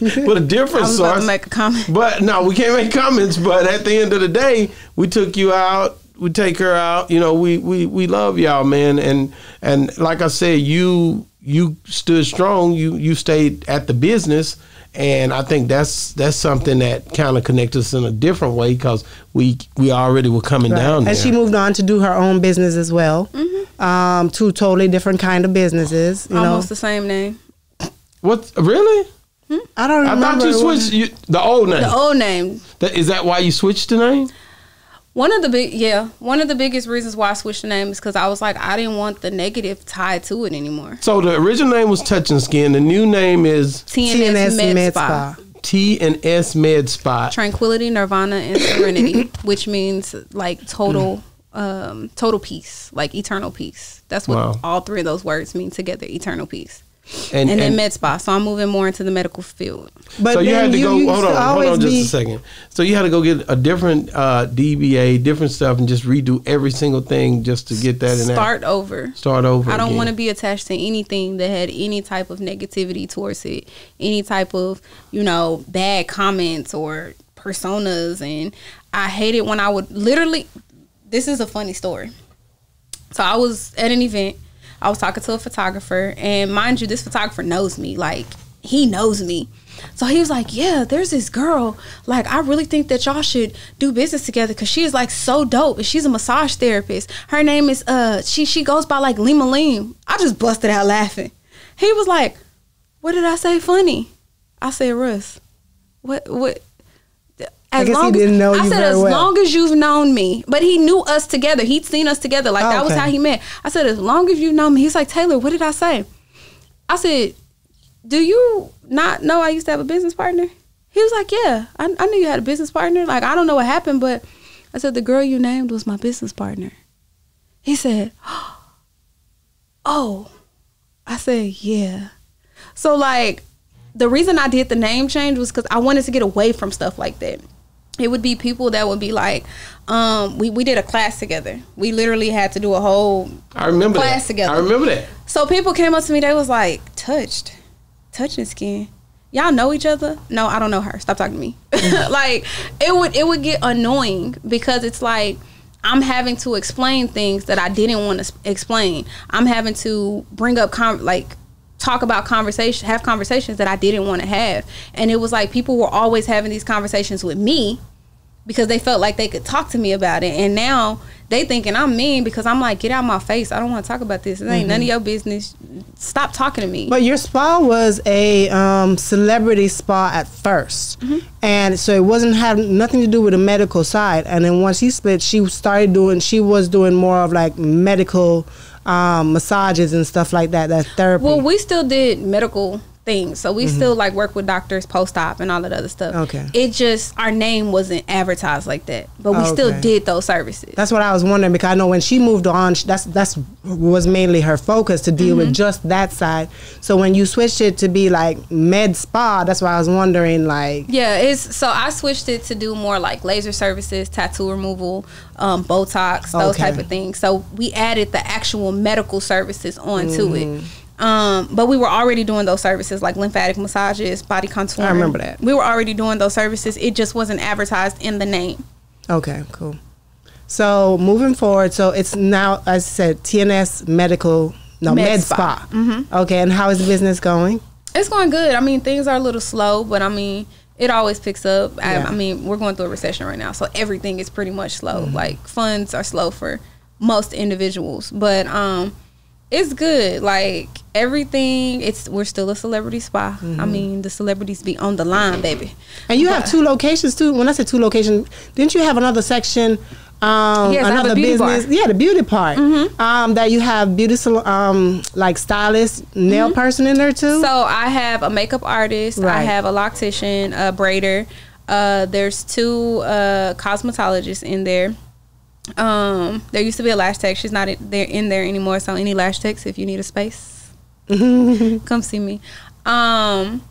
with a different source. I was about to make a comment. But no, we can't make comments. But at the end of the day, we took you out. We take her out. You know, we we we love y'all, man. And and like I said, you you stood strong. You you stayed at the business, and I think that's that's something that kind of connects us in a different way, because we we already were coming right. down there. And she moved on to do her own business as well. Mm-hmm. um, two totally different kind of businesses. You Almost know? the same name. What really? Hmm? I don't remember. I thought you switched you, the old name. The old name. That, is that why you switched the name? One of the big yeah, one of the biggest reasons why I switched the name is because I was like, I didn't want the negative tied to it anymore. So the original name was Touching Skin. The new name is T N S Med Spa. T N S Med Spa. Tranquility, Nirvana, and Serenity, which means like total, um, total peace, like eternal peace. That's what wow. all three of those words mean together: eternal peace. And, and then and med spa, so I'm moving more into the medical field. But so you had to you, go. You hold on, hold on, just a second. So you had to go get a different uh, D B A, different stuff, and just redo every single thing just to get that. And start that. over. Start over. I don't want to be attached to anything that had any type of negativity towards it, any type of you know bad comments or personas. And I hated when I would literally. This is a funny story. So I was at an event. I was talking to a photographer, and mind you, this photographer knows me. Like, he knows me. So he was like, yeah, there's this girl. Like, I really think that y'all should do business together because she is, like, so dope. And she's a massage therapist. Her name is, uh, she she goes by, like, Lima Lim. I just busted out laughing. He was like, what did I say funny? I said, Russ, what, what? As I guess long he didn't know as, you I said, very as well. long as you've known me. But he knew us together. He'd seen us together. Like, oh, that okay. was how he met. I said, as long as you've known me. He's like, Taylor, what did I say? I said, do you not know I used to have a business partner? He was like, yeah, I, I knew you had a business partner. Like, I don't know what happened, but I said, the girl you named was my business partner. He said, oh. I said, yeah. So, like, the reason I did the name change was because I wanted to get away from stuff like that. It would be people that would be like, um, we, we did a class together. We literally had to do a whole I remember class that. together. I remember that. So people came up to me, they was like, touched, touching skin. y'all know each other? No, I don't know her. Stop talking to me. Mm-hmm. Like, it would it would get annoying because it's like, I'm having to explain things that I didn't want to explain. I'm having to bring up, con like, talk about conversation, have conversations that I didn't want to have. And it was like people were always having these conversations with me because they felt like they could talk to me about it. And now they thinking I'm mean because I'm like, get out of my face. I don't want to talk about this. It ain't mm-hmm. none of your business. Stop talking to me. But your spa was a um, celebrity spa at first. Mm-hmm. And so it wasn't having nothing to do with the medical side. And then once he split, she started doing, she was doing more of like medical um, massages and stuff like that, that therapy. Well, we still did medical things, so we mm-hmm. still like work with doctors post-op and all that other stuff. Okay, it just our name wasn't advertised like that, but we okay. still did those services. That's what I was wondering, because I know when she moved on, that's that's was mainly her focus to deal mm-hmm. with just that side. So when you switched it to be like med spa, that's why I was wondering, like, yeah, it's so I switched it to do more like laser services, tattoo removal, um, Botox, those okay. type of things. So we added the actual medical services onto mm-hmm. it. Um, but we were already doing those services like lymphatic massages, body contouring. I remember that. We were already doing those services. It just wasn't advertised in the name. Okay, cool. So moving forward, so it's now, as I said, T N S Medical, no, Med, Med Spa. Spa. Mm-hmm. Okay, and how is the business going? It's going good. I mean, things are a little slow, but I mean, it always picks up. Yeah. I, I mean, we're going through a recession right now, so everything is pretty much slow. Mm-hmm. Like, funds are slow for most individuals, but um, it's good. Like, everything, it's we're still a celebrity spa. Mm-hmm. I mean, the celebrities be on the line, baby. And you but, have two locations too. When I said two locations, didn't you have another section? Um, yes, another business. Bar. Yeah, the beauty part. Mm-hmm. Um, that you have beauty um like stylist, nail mm-hmm. person in there too. So I have a makeup artist. Right. I have a loctician, a braider. Uh, there's two uh, cosmetologists in there. Um, there used to be a lash tech. She's not in there, in there anymore. So any lash techs, if you need a space, come see me. Um,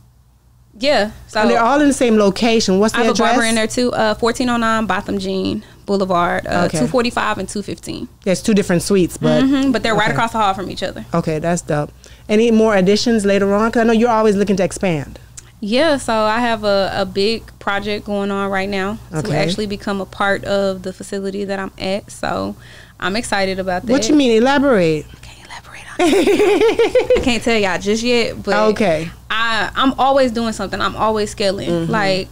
yeah. So and they're all in the same location. What's the address? I have a barber in there too. Uh, fourteen oh nine Botham Jean Boulevard, uh, okay. two forty-five and two fifteen. There's two different suites, but mm-hmm, but they're okay. right across the hall from each other. Okay, that's dope. Any more additions later on? Because I know you're always looking to expand. Yeah, so I have a, a big project going on right now okay. to actually become a part of the facility that I'm at. So I'm excited about that. What you mean, elaborate? I can't elaborate on it. I can't tell y'all just yet, but okay. I, I'm always doing something. I'm always scaling. Mm-hmm. Like,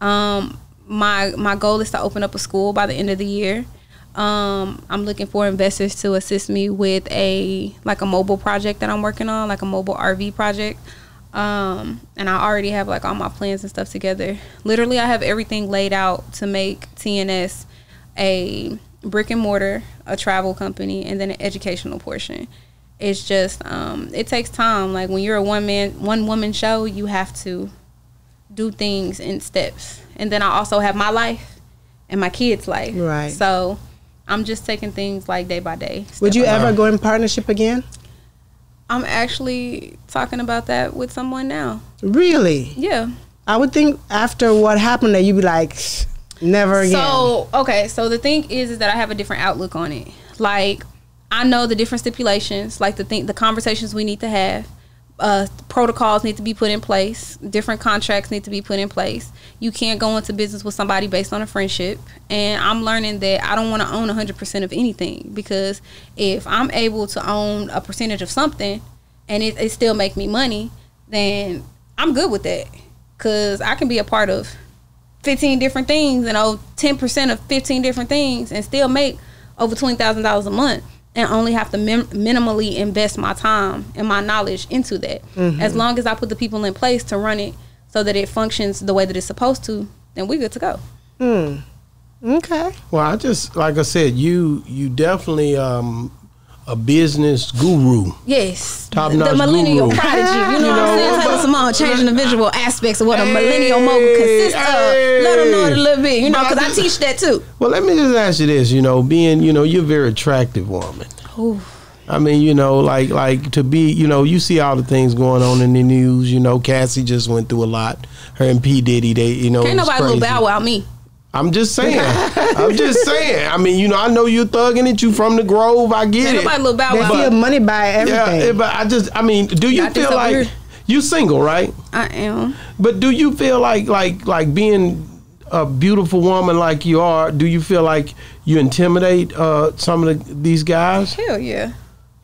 um, my, my goal is to open up a school by the end of the year. Um, I'm looking for investors to assist me with a like a mobile project that I'm working on, like a mobile R V project. Um, and I already have like all my plans and stuff together. Literally, I have everything laid out to make T N S a brick and mortar, a travel company, and then an educational portion. It's just, um, it takes time. Like, when you're a one man, one woman show, you have to do things in steps. And then I also have my life and my kids' life. Right. So I'm just taking things like day by day. Would you ever go in partnership again? I'm actually talking about that with someone now. Really? Yeah. I would think after what happened that you'd be like, never again. So, okay. So the thing is, is that I have a different outlook on it. Like, I know the different stipulations, like the thing, the conversations we need to have. Uh, protocols need to be put in place. Different contracts need to be put in place. You can't go into business with somebody based on a friendship. And I'm learning that I don't want to own one hundred percent of anything, because if I'm able to own a percentage of something and it, it still make me money, then I'm good with that, because I can be a part of fifteen different things and owe ten percent of fifteen different things and still make over twenty thousand dollars a month. And only have to min minimally invest my time and my knowledge into that. Mm-hmm. As long as I put the people in place to run it so that it functions the way that it's supposed to, then we're good to go. Mm. Okay. Well, I just, like I said, you you definitely um, a business guru. Yes. Top-notch guru. The millennial guru. Prodigy. You know, you know what I'm saying? Taylor Simone changing the visual aspects of what hey, a millennial mogul consists hey. of. Let them know it a little bit, you know, because I, I teach that too. Well, let me just ask you this, you know, being, you know, you're a very attractive woman. Ooh. I mean, you know, like, like to be, you know, you see all the things going on in the news, you know, Cassie just went through a lot. Her and P. Diddy, they, you know. Can't nobody little bow without me. I'm just saying. I'm just saying. I mean, you know, I know you're thugging it. You from the Grove. I get it. Nobody little bow wow. Money buy everything. Yeah, but I just, I mean, do you feel like, You single, right? I am. But do you feel like like like being a beautiful woman like you are, do you feel like you intimidate uh, some of the, these guys? Hell yeah.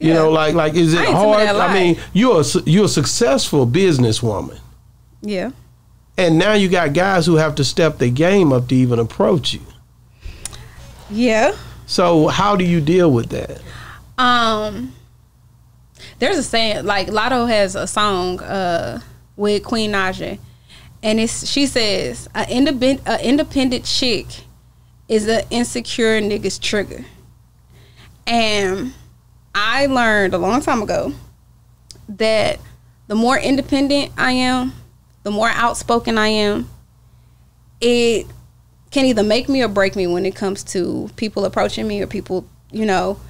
You yeah. know, like like is it I hard? I mean, you're a, you're a successful businesswoman. Yeah. And now you got guys who have to step their game up to even approach you. Yeah. So how do you deal with that? Um, there's a saying, like Latto has a song uh, with Queen Naja, and it's she says an independent an independent chick is an insecure nigga's trigger, and I learned a long time ago that the more independent I am, the more outspoken I am, it can either make me or break me when it comes to people approaching me or people, you know,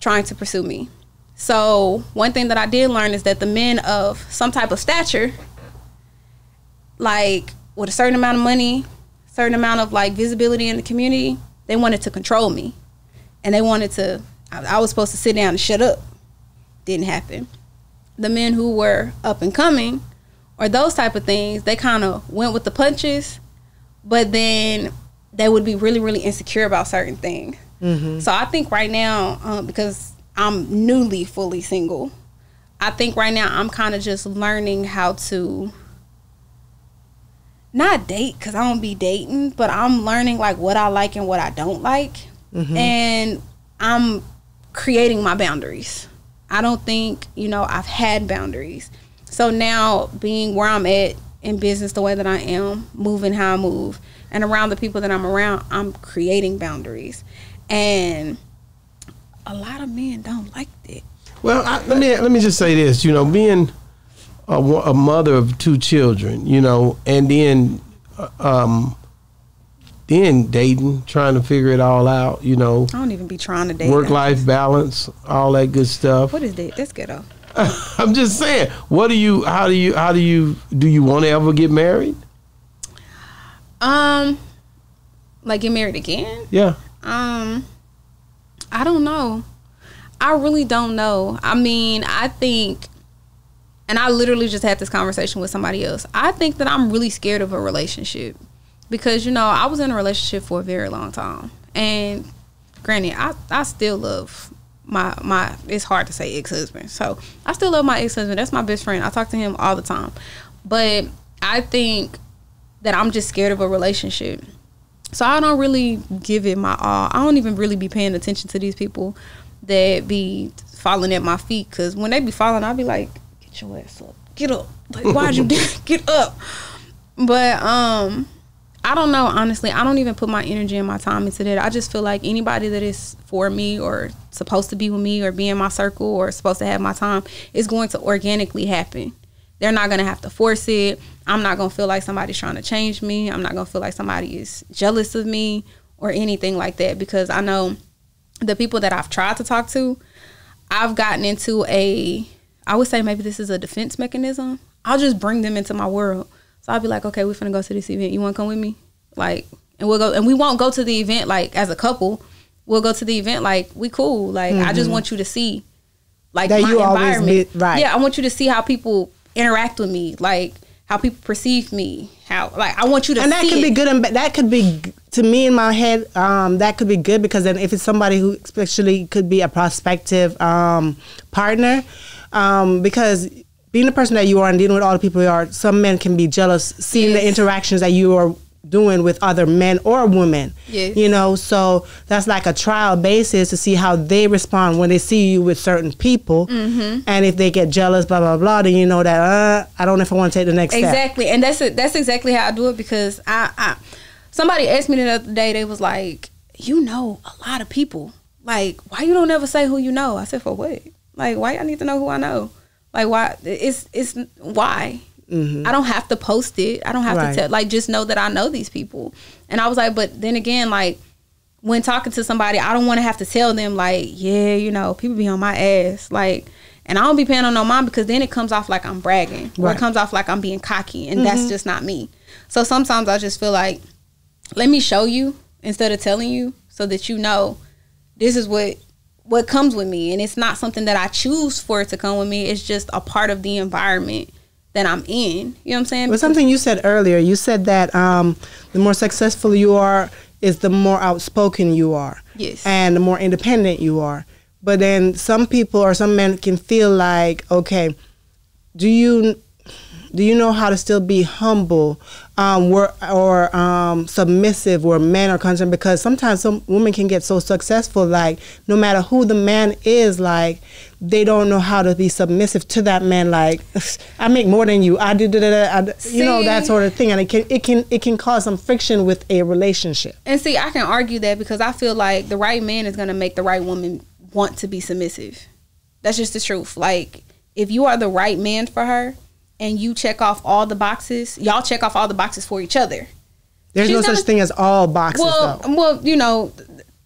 trying to pursue me. So one thing that I did learn is that the men of some type of stature, like with a certain amount of money, certain amount of like visibility in the community, they wanted to control me, and they wanted to I was supposed to sit down and shut up. Didn't happen. The men who were up and coming or those type of things, they kind of went with the punches, but then they would be really, really insecure about certain things. Mm-hmm. So I think right now, um, because I'm newly fully single, I think right now I'm kind of just learning how to not date, because I don't be dating, but I'm learning like what I like and what I don't like. Mm-hmm. And I'm creating my boundaries. I don't think, you know, I've had boundaries. So now being where I'm at in business the way that I am, moving how I move, and around the people that I'm around, I'm creating boundaries. And a lot of men don't like that. Well, I, let me let me just say this, you know, being a, a mother of two children, you know, and then um Then dating, trying to figure it all out, you know. I don't even be trying to date. Work-life balance, all that good stuff. What is that? That's ghetto. I'm just saying. What do you? How do you? How do you? Do you want to ever get married? Um, like get married again? Yeah. Um, I don't know. I really don't know. I mean, I think, and I literally just had this conversation with somebody else. I think that I'm really scared of a relationship. Because, you know, I was in a relationship for a very long time. And granted, I, I still love my, my, it's hard to say ex-husband. So I still love my ex-husband. That's my best friend. I talk to him all the time. But I think that I'm just scared of a relationship. So I don't really give it my all. I don't even really be paying attention to these people that be falling at my feet. Because when they be falling, I'll be like, get your ass up. Get up. Like, why'd you get up? But, um... I don't know, honestly. I don't even put my energy and my time into that. I just feel like anybody that is for me or supposed to be with me or be in my circle or supposed to have my time is going to organically happen. They're not going to have to force it. I'm not going to feel like somebody's trying to change me. I'm not going to feel like somebody is jealous of me or anything like that, because I know the people that I've tried to talk to, I've gotten into a, I would say maybe this is a defense mechanism. I'll just bring them into my world. So I'll be like, okay, we're finna go to this event. You wanna come with me? Like, and we'll go, and we won't go to the event like as a couple. We'll go to the event like we cool. Like, mm-hmm. I just want you to see, like, that my you environment. Be, right. Yeah, I want you to see how people interact with me, like how people perceive me. How, like, I want you to. And see that could it. be good, and that could be to me in my head. Um, that could be good, because then if it's somebody who especially could be a prospective um, partner, um, because. Being the person that you are and dealing with all the people you are, some men can be jealous seeing yes. the interactions that you are doing with other men or women. Yes. You know, so that's like a trial basis to see how they respond when they see you with certain people. Mm-hmm. And if they get jealous, blah, blah, blah, then you know that, uh, I don't know if I want to take the next exactly. step. Exactly. And that's it. That's exactly how I do it, because I, I somebody asked me the other day, they was like, you know a lot of people. Like, why you don't ever say who you know? I said, for what? Like, why y'all need to know who I know? Like, why? It's, it's why? Mm-hmm. I don't have to post it. I don't have right. to tell. Like, just know that I know these people. And I was like, but then again, like, when talking to somebody, I don't want to have to tell them, like, yeah, you know, people be on my ass. Like, and I don't be paying on no mind, because then it comes off like I'm bragging. Right. Or it comes off like I'm being cocky. And mm-hmm. that's just not me. So sometimes I just feel like, let me show you instead of telling you, so that you know this is what. what comes with me, and it's not something that I choose for it to come with me. It's just a part of the environment that I'm in. You know what I'm saying? But something you said earlier, you said that um, the more successful you are is the more outspoken you are. Yes. And the more independent you are. But then some people or some men can feel like, okay, do you do you know how to still be humble um, or, or um, submissive where men are concerned? Because sometimes some women can get so successful, like no matter who the man is, like they don't know how to be submissive to that man. Like, I make more than you. I do, da, da, da, I, see, you know, that sort of thing. And it can, it can, it can cause some friction with a relationship. And see, I can argue that because I feel like the right man is going to make the right woman want to be submissive. That's just the truth. Like, if you are the right man for her, and you check off all the boxes, y'all check off all the boxes for each other. There's She's no such thing as all boxes, well, though. Well, you know,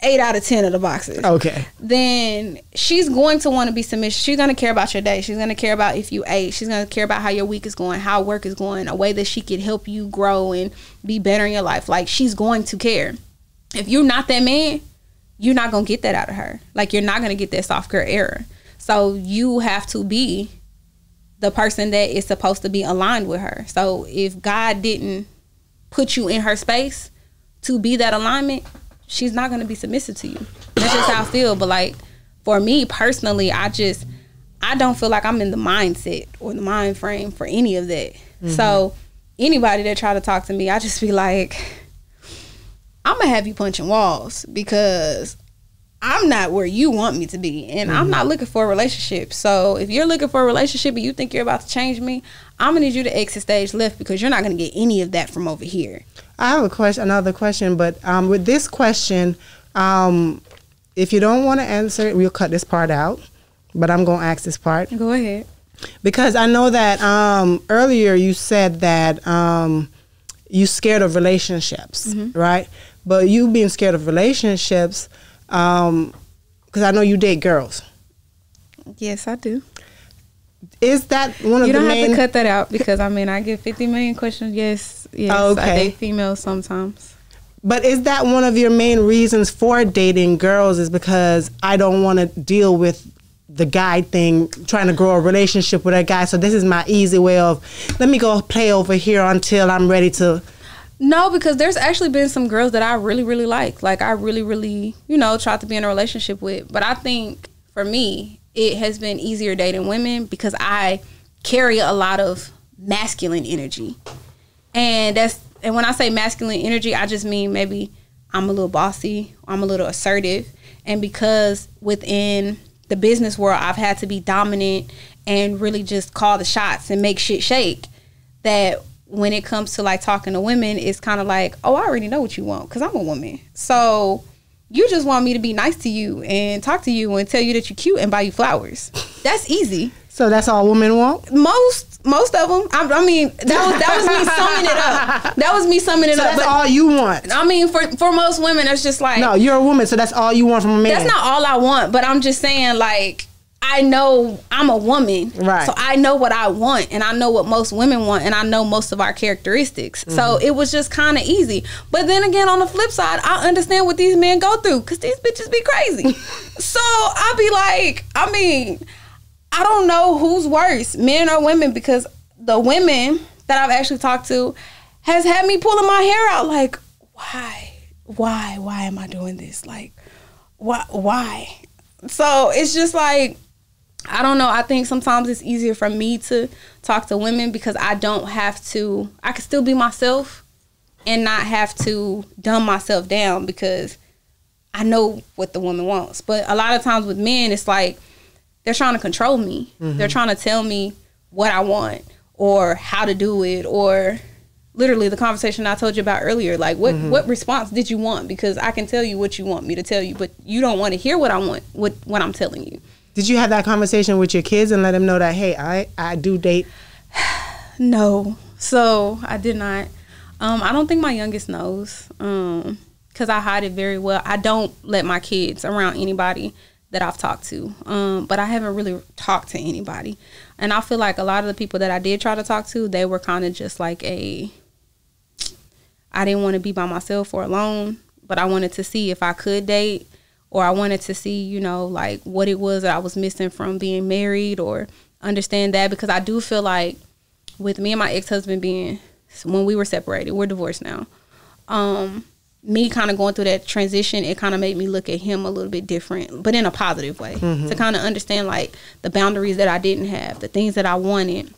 eight out of ten of the boxes. Okay. Then she's going to want to be submissive. She's going to care about your day. She's going to care about if you ate. She's going to care about how your week is going, how work is going, a way that she could help you grow and be better in your life. Like, she's going to care. If you're not that man, you're not going to get that out of her. Like, you're not going to get that soft girl error. So you have to be the person that is supposed to be aligned with her. So if God didn't put you in her space to be that alignment, she's not going to be submissive to you. That's just how I feel. But like, for me personally, I just, I don't feel like I'm in the mindset or the mind frame for any of that. Mm-hmm. So anybody that try to talk to me, I just be like, I'm going to have you punching walls because I'm not where you want me to be, and mm-hmm. I'm not looking for a relationship. So if you're looking for a relationship and you think you're about to change me, I'm going to need you to exit stage left because you're not going to get any of that from over here. I have a question, another question, but um, with this question, um, if you don't want to answer it, we'll cut this part out, but I'm going to ask this part. Go ahead. Because I know that um, earlier you said that um, you're scared of relationships, mm-hmm. right? But you being scared of relationships, Um, because I know you date girls. Yes, I do. Is that one of the main? You don't have to cut that out because I mean I get fifty million questions. Yes, yes. Okay. I date females sometimes. But is that one of your main reasons for dating girls? Is because I don't want to deal with the guy thing, trying to grow a relationship with a guy. So this is my easy way of let me go play over here until I'm ready to. No, because there's actually been some girls that I really, really like. Like, I really, really, you know, tried to be in a relationship with. But I think, for me, it has been easier dating women because I carry a lot of masculine energy. And that's and when I say masculine energy, I just mean maybe I'm a little bossy, I'm a little assertive. And because within the business world, I've had to be dominant and really just call the shots and make shit shake, that when it comes to like talking to women, it's kind of like, oh, I already know what you want because I'm a woman. So you just want me to be nice to you and talk to you and tell you that you're cute and buy you flowers. That's easy. So that's all women want? Most, most of them. I, I mean, that was, that was me summing it up. That was me summing it so up. That's but, all you want. I mean, for, for most women, that's just like. No, you're a woman, so that's all you want from a man. That's not all I want, but I'm just saying like. I know I'm a woman, right? So I know what I want, and I know what most women want, and I know most of our characteristics. Mm-hmm. So it was just kind of easy. But then again, on the flip side, I understand what these men go through because these bitches be crazy. So I be like, I mean, I don't know who's worse, men or women, because the women that I've actually talked to has had me pulling my hair out like, why, why, why am I doing this? Like, why, why? So it's just like, I don't know. I think sometimes it's easier for me to talk to women because I don't have to, I can still be myself and not have to dumb myself down because I know what the woman wants. But a lot of times with men, it's like they're trying to control me. Mm-hmm. They're trying to tell me what I want or how to do it, or literally the conversation I told you about earlier. Like, what, mm-hmm. what response did you want? Because I can tell you what you want me to tell you, but you don't want to hear what I want, what, what I'm telling you. Did you have that conversation with your kids and let them know that, hey, I, I do date? No. So I did not. Um, I don't think my youngest knows um, because I hide it very well. I don't let my kids around anybody that I've talked to, um, but I haven't really talked to anybody. And I feel like a lot of the people that I did try to talk to, they were kind of just like a, I didn't want to be by myself or alone, but I wanted to see if I could date. Or I wanted to see, you know, like what it was that I was missing from being married, or understand that, because I do feel like with me and my ex-husband being, when we were separated, we're divorced now, um, me kind of going through that transition, it kind of made me look at him a little bit different, but in a positive way, mm-hmm. to kind of understand, like, the boundaries that I didn't have, the things that I wanted,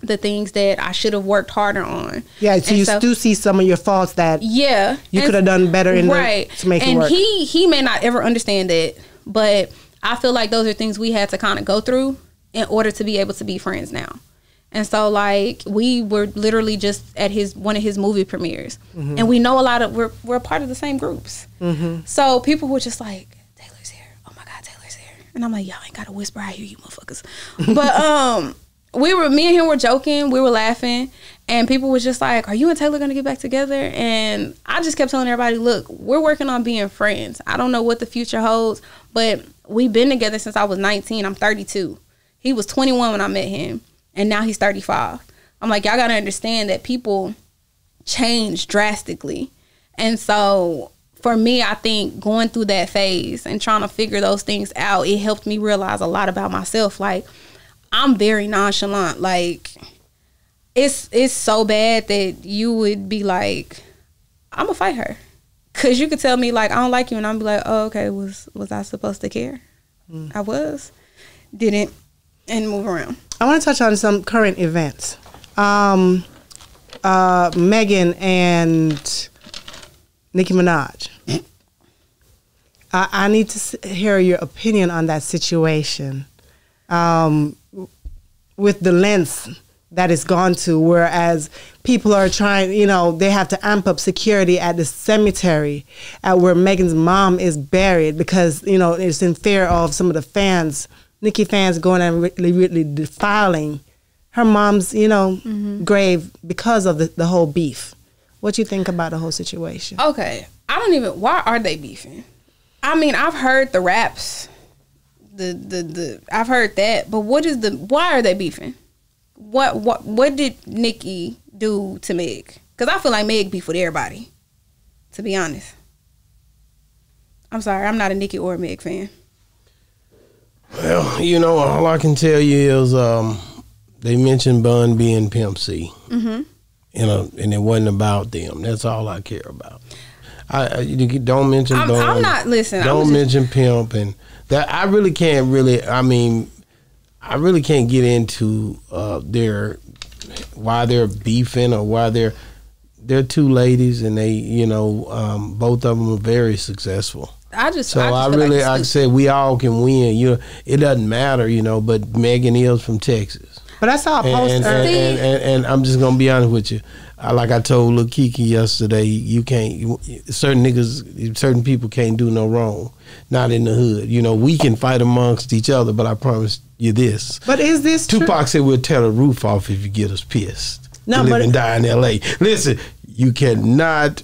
the things that I should have worked harder on. Yeah, so and you so, still see some of your faults that yeah, you could have done better in right. the, to make and it work. And he, he may not ever understand that, but I feel like those are things we had to kind of go through in order to be able to be friends now. And so, like, we were literally just at his one of his movie premieres. Mm-hmm. And we know a lot of, we're, we're part of the same groups. Mm-hmm. So people were just like, Taylor's here. Oh, my God, Taylor's here. And I'm like, y'all ain't got to whisper. I hear you motherfuckers. But um, we were, me and him were joking. We were laughing. And people was just like, are you and Taylor going to get back together? And I just kept telling everybody, look, we're working on being friends. I don't know what the future holds. But we've been together since I was nineteen. I'm thirty-two. He was twenty-one when I met him. And now he's thirty-five. I'm like, y'all got to understand that people change drastically. And so for me, I think going through that phase and trying to figure those things out, it helped me realize a lot about myself. Like, I'm very nonchalant. Like, it's, it's so bad that you would be like, I'm going to fight her. Because you could tell me, like, I don't like you. And I'm be like, oh, okay, was, was I supposed to care? Mm. I was. Didn't. And move around. I want to touch on some current events. Um, uh, Meghan and Nicki Minaj. I, I need to hear your opinion on that situation, um, with the lengths that it's gone to, whereas people are trying, you know, they have to amp up security at the cemetery at where Meghan's mom is buried because, you know, it's in fear of some of the fans. Nicki fans going and really, really defiling her mom's, you know, mm-hmm. grave because of the, the whole beef. What do you think about the whole situation? Okay. I don't even, why are they beefing? I mean, I've heard the raps, the, the, the, I've heard that, but what is the, why are they beefing? What, what, what did Nicki do to Meg? Because I feel like Meg beef with everybody, to be honest. I'm sorry, I'm not a Nicki or a Meg fan. Well, you know, all I can tell you is um, they mentioned Bun B and Pimp C, mm-hmm. you know, and it wasn't about them. That's all I care about. I, I you don't mention I'm, Bun. I'm not listening. Don't mention just... Pimp, and that I really can't really. I mean, I really can't get into uh, their why they're beefing or why they're they're two ladies, and they you know um, both of them are very successful. I just so I, just I really like I said we all can win. You know, it doesn't matter, you know. But Megan is from Texas, but I saw a post. And, and, and, and, and I'm just gonna be honest with you. I, like I told Lil Kiki yesterday, you can't. You, certain niggas, certain people can't do no wrong. Not in the hood. You know, we can fight amongst each other, but I promise you this. But is this Tupac true? Said we'll tear the roof off if you get us pissed. No, to live and die in L A. Listen, you cannot.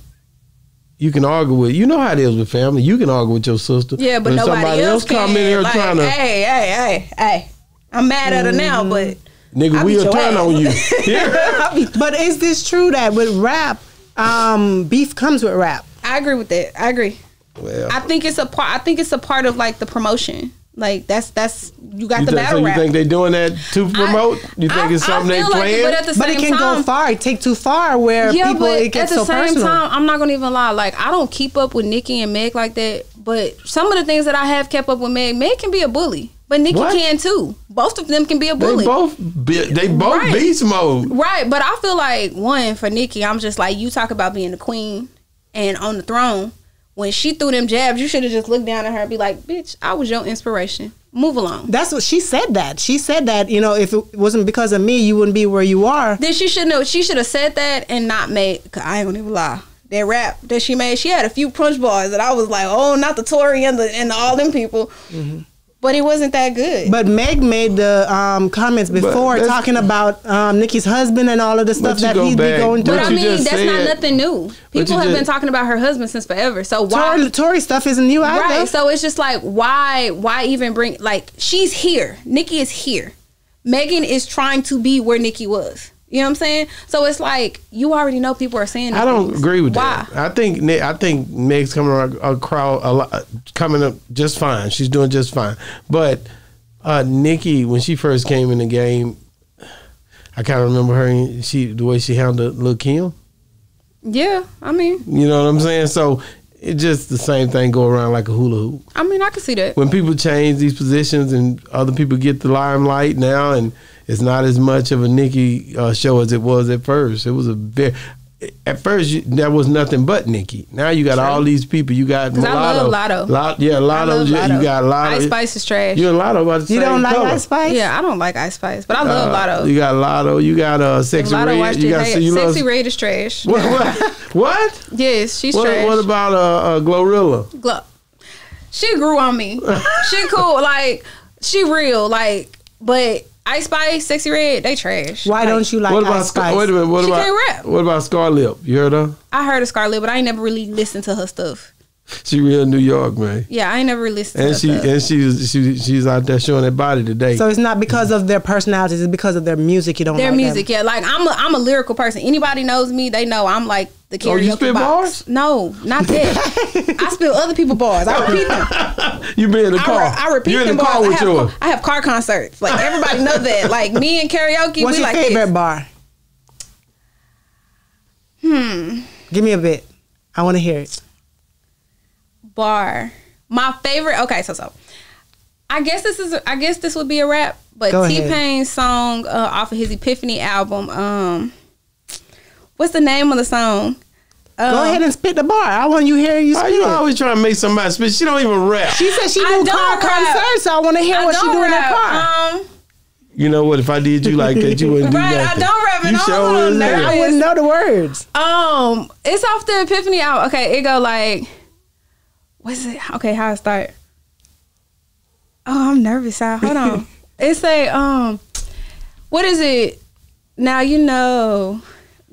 You can argue with, you know how it is with family. You can argue with your sister. Yeah, but nobody somebody else, else can. Come in here like, trying to. Hey, hey, hey, hey. I'm mad at her now, but. Nigga, we'll turn on you. Yeah. But is this true that with rap, um, beef comes with rap? I agree with that. I agree. Well, I think it's a part. I think it's a part of like the promotion. Like that's that's you got you the battle so rap. You think they're doing that to promote? I, you think I, it's something they like playing? It, but, but it can time, go far. It take too far where yeah, people it gets so personal. At the so same personal. time, I'm not gonna even lie. Like I don't keep up with Nicki and Meg like that. But some of the things that I have kept up with Meg, Meg can be a bully, but Nicki what? can too. Both of them can be a bully. They both be, they both right. beast mode. Right, but I feel like one for Nicki, I'm just like you talk about being the queen and on the throne. When she threw them jabs, you should have just looked down at her and be like, bitch, I was your inspiration. Move along. That's what she said that. She said that, you know, if it wasn't because of me, you wouldn't be where you are. Then she should know. She should have said that and not made, cause I ain't gonna even lie. That rap that she made, she had a few punch bars that I was like, oh, not the Tory and, the, and the, all them people. Mm-hmm. But it wasn't that good. But Meg made the um, comments before talking about um, Nicki's husband and all of the stuff that he's been going through. But I mean, that's not nothing new. People have been talking about her husband since forever. So why Tory, Tory stuff isn't new either? Right. So it's just like, why? Why even bring? Like she's here. Nicki is here. Megan is trying to be where Nicki was. You know what I'm saying? So it's like you already know people are saying. I don't things. agree with Why? that. I think I think Meg's coming across a lot, coming up just fine. She's doing just fine. But uh, Nicki, when she first came in the game, I kind of remember her, she the way she handled Lil' Kim. Yeah, I mean, you know what I'm saying? So it's just the same thing go around like a hula hoop. I mean, I can see that. When people change these positions and other people get the limelight now, and it's not as much of a Nicki uh, show as it was at first. It was a very... At first, you, there was nothing but Nicki. Now you got True. all these people. You got Mulatto. I love Latto. Lot, yeah, Latto. You, you got Latto. Ice Spice is trash. You and Latto about the same You don't like color. Ice Spice? Yeah, I don't like Ice Spice, but I love uh, Latto. You got Latto. You got uh, Sexy Latto Red. You got, you Sexy love, Red is trash. What? What? what? Yes, she's what, trash. What about uh, uh, Glorilla? Glo she grew on me. She cool. Like, she real. Like, but... Ice Spice, Sexy Red, they trash. Why like, don't you like what about Ice Spice? Wait a minute, what she about, can't rap. What about Scarlett? You heard her? I heard of Scarlett, but I ain't never really listened to her stuff. She real New York, man. Yeah, I ain't never really listened and to her she, stuff. And she's she, she's out there showing that body today. So it's not because of their personalities, it's because of their music you don't their like music, them. yeah. Like, I'm a, I'm a lyrical person. Anybody knows me, they know I'm like the karaoke box. Oh, you spit bars? No, not that. I spill other people's bars. I repeat them. You be in the car. I, I repeat You're them in the car bars. With I, have yours. Car, I have car concerts. Like, everybody know that. Like, me and karaoke, What's we like What's your favorite this. bar? Hmm. Give me a bit. I want to hear it. Bar. My favorite. Okay, so so. I guess this is. I guess this would be a wrap. But T-Pain's song uh, off of his Epiphany album. Um, what's the name of the song? Um, Go ahead and spit the bar. I want you hear you. Spit. Why you always trying to make somebody spit? She don't even rap. She said she do car concerts. So I want to hear I what she do rap. in that car. Um, You know what? If I did you like that, you wouldn't do right, nothing. Right, I don't rap and you sure wouldn't know. I wouldn't know the words. Um, it's off the Epiphany album. Okay, it go like. What's it? Okay, how I start? Oh, I'm nervous. I, hold on. It's a, um, what is it? Now you know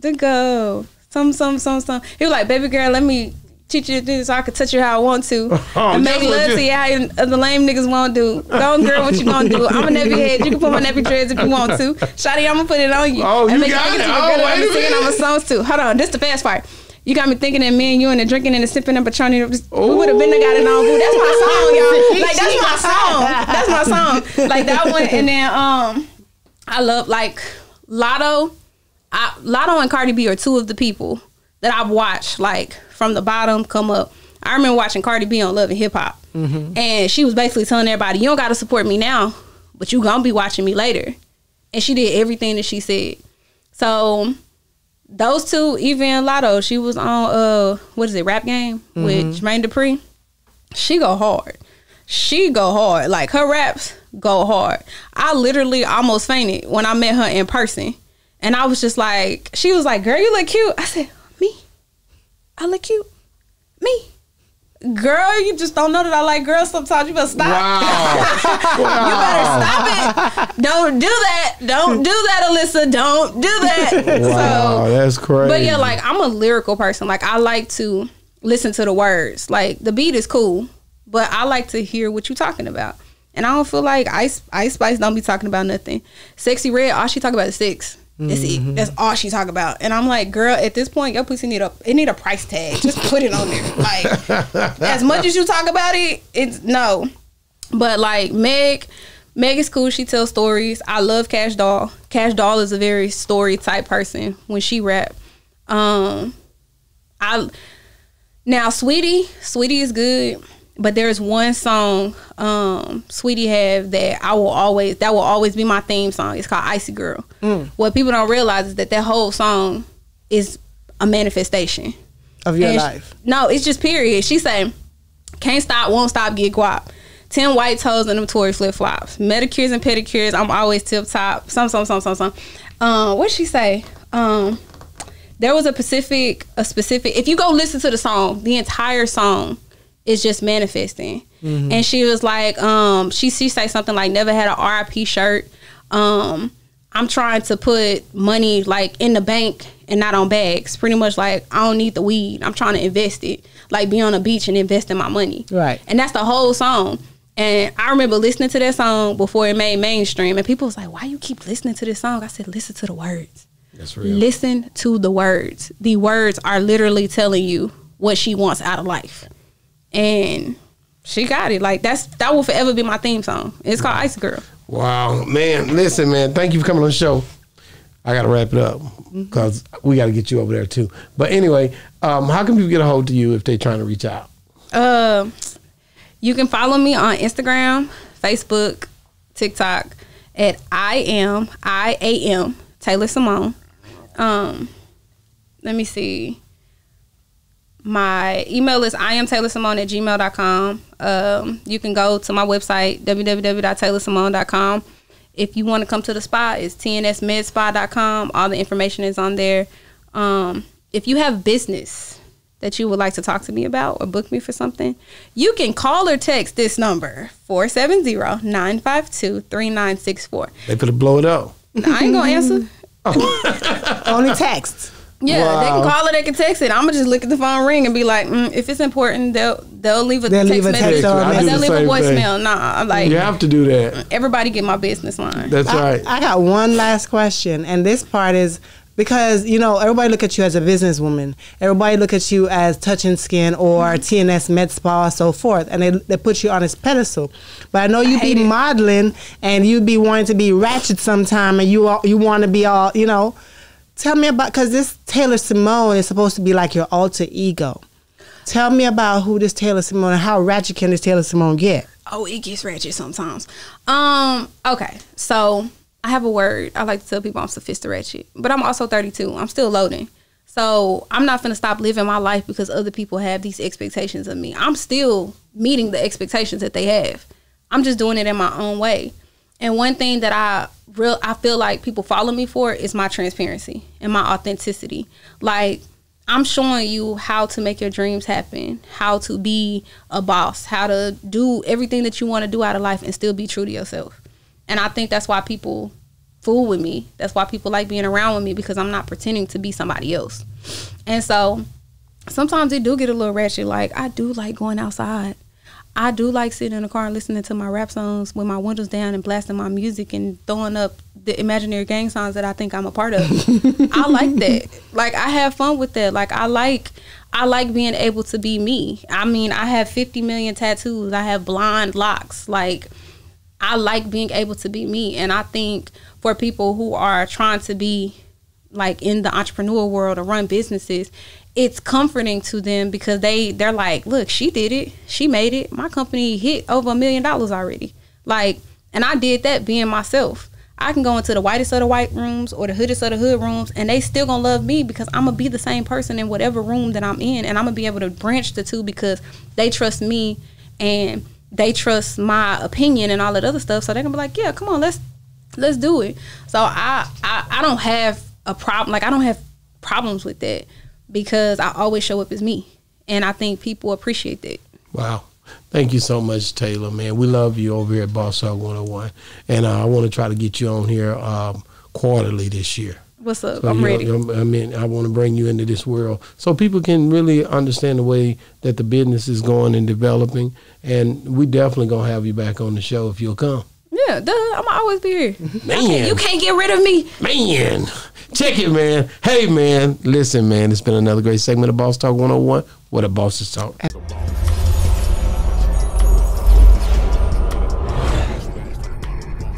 to go. Some, some, some, some. He was like, baby girl, let me teach you to do this so I can touch you how I want to. Oh, and make love to you how you, uh, the lame niggas won't do. Don't girl, what you gonna do? I'm a nappy head. You can put my nappy dreads if you want to. Shawty, I'm gonna put it on you. Oh, and you make got it. Oh, girl, wait a minute. I'm a songs too. Hold on. This the fast part. You got me thinking that me and you and the drinking and the sipping and Patron. Who would have been that got it on? That's my song, y'all. Like, that's my song. That's my song. Like, that one. And then um, I love, like, Latto. I, Latto and Cardi B are two of the people that I've watched, like, from the bottom come up. I remember watching Cardi B on Love and Hip Hop. Mm-hmm. And she was basically telling everybody, you don't got to support me now, but you going to be watching me later. And she did everything that she said. So... Those two, even Latto, she was on, uh, what is it, Rap Game mm-hmm. with Jermaine Dupri. She go hard. She go hard. Like, her raps go hard. I literally almost fainted when I met her in person. And I was just like, she was like, girl, you look cute. I said, me? I look cute? Me? Girl, you just don't know that I like girls sometimes. You better stop. Wow. Wow. You better stop it. Don't do that. Don't do that, Alyssa. Don't do that. Wow, so, that's crazy. But yeah, like, I'm a lyrical person. Like, I like to listen to the words. Like, the beat is cool, but I like to hear what you're talking about. And I don't feel like Ice, Ice Spice don't be talking about nothing. Sexy Red, all she talk about is sex. That's mm-hmm. it. That's all she talk about. And I'm like, girl, at this point, your pussy need a it need a price tag. Just put it on there. Like, as much as you talk about it, it's no. But like Meg, Meg is cool. She tells stories. I love Cash Doll. Cash Doll is a very story type person when she rap. Um, I now Sweetie, Sweetie is good. But there's one song um, Sweetie have that I will always, that will always be my theme song. It's called Icy Girl. Mm. What people don't realize is that that whole song is a manifestation. Of your and life. She, no, it's just period. She say, can't stop, won't stop, get guap. Ten white toes and them Tory flip-flops. Medicures and pedicures, I'm always tip-top. Some, some, some, some, some. Um, what'd she say? Um, there was a specific, a specific, if you go listen to the song, the entire song, it's just manifesting. Mm-hmm. And she was like, um, she, she said something like, never had an R I P shirt. Um, I'm trying to put money like in the bank and not on bags. Pretty much like, I don't need the weed. I'm trying to invest it. Like, be on a beach and invest in my money. Right. And that's the whole song. And I remember listening to that song before it made mainstream. And people was like, why you keep listening to this song? I said, listen to the words. That's real. Listen to the words. The words are literally telling you what she wants out of life. And she got it. Like, that's that will forever be my theme song. It's called Ice Girl. Wow, man. Listen, man, thank you for coming on the show. I got to wrap it up because we got to get you over there too. But anyway, um, how can people get a hold of you if they're trying to reach out? Uh, you can follow me on Instagram, Facebook, TikTok at I am I A M Taylor Simone. Um, let me see. My email is I am Taylor Simone at gmail dot com. Um, you can go to my website w w w dot taylor simone dot com. If you want to come to the spa, it's T N S med spa dot com. All the information is on there. Um, if you have business that you would like to talk to me about or book me for something, you can call or text this number, four seven zero, nine five two, three nine six four. They could have blown it up. I ain't going to answer. Oh. Only text. Yeah, wow. They can call it, they can text it. I'm going to just look at the phone ring and be like, mm, if it's important, they'll they'll leave a they'll text leave a message. Text or they'll leave a voicemail. Thing. Nah, I'm like, you have to do that. Everybody get my business line. That's I, right. I got one last question, and this part is because, you know, everybody look at you as a businesswoman. Everybody look at you as Touching Skin or mm-hmm. T N S Med Spa, so forth, and they, they put you on this pedestal. But I know you I be modeling, and you be wanting to be ratchet sometime, and you, you want to be all, you know, tell me about, because this Taylor Simone is supposed to be like your alter ego. Tell me about who this Taylor Simone, how ratchet can this Taylor Simone get? Oh, it gets ratchet sometimes. Um, okay, so I have a word. I like to tell people I'm sophisticated ratchet, but I'm also thirty-two. I'm still loading. So I'm not going to stop living my life because other people have these expectations of me. I'm still meeting the expectations that they have. I'm just doing it in my own way. And one thing that I real I feel like people follow me for is my transparency and my authenticity. Like, I'm showing you how to make your dreams happen, how to be a boss, how to do everything that you want to do out of life and still be true to yourself. And I think that's why people fool with me. That's why people like being around with me, because I'm not pretending to be somebody else. And so sometimes it do get a little ratchet. Like, I do like going outside. I do like sitting in the car and listening to my rap songs with my windows down and blasting my music and throwing up the imaginary gang songs that I think I'm a part of. I like that. Like, I have fun with that. Like, I like I like being able to be me. I mean, I have fifty million tattoos. I have blonde locks. Like, I like being able to be me. And I think for people who are trying to be, like, in the entrepreneur world or run businesses, it's comforting to them because they, they're like, look, she did it. She made it. My company hit over a million dollars already. Like, and I did that being myself. I can go into the whitest of the white rooms or the hoodest of the hood rooms, and they still gonna love me because I'm gonna be the same person in whatever room that I'm in, and I'm gonna be able to branch the two because they trust me and they trust my opinion and all that other stuff. So they're gonna be like, yeah, come on, let's let's do it. So I, I, I don't have a problem. Like, I don't have problems with that, because I always show up as me. And I think people appreciate that. Wow. Thank you so much, Taylor, man. We love you over here at Boss Talk one oh one. And uh, I want to try to get you on here um, quarterly this year. What's up? So I'm ready. I mean, I want to bring you into this world so people can really understand the way that the business is going and developing. And we definitely going to have you back on the show if you'll come. Yeah, duh, I'm always be here. Man. Can't, you can't get rid of me. Man. Check it, man. Hey, man. Listen, man. It's been another great segment of Boss Talk one oh one. What a boss is talking.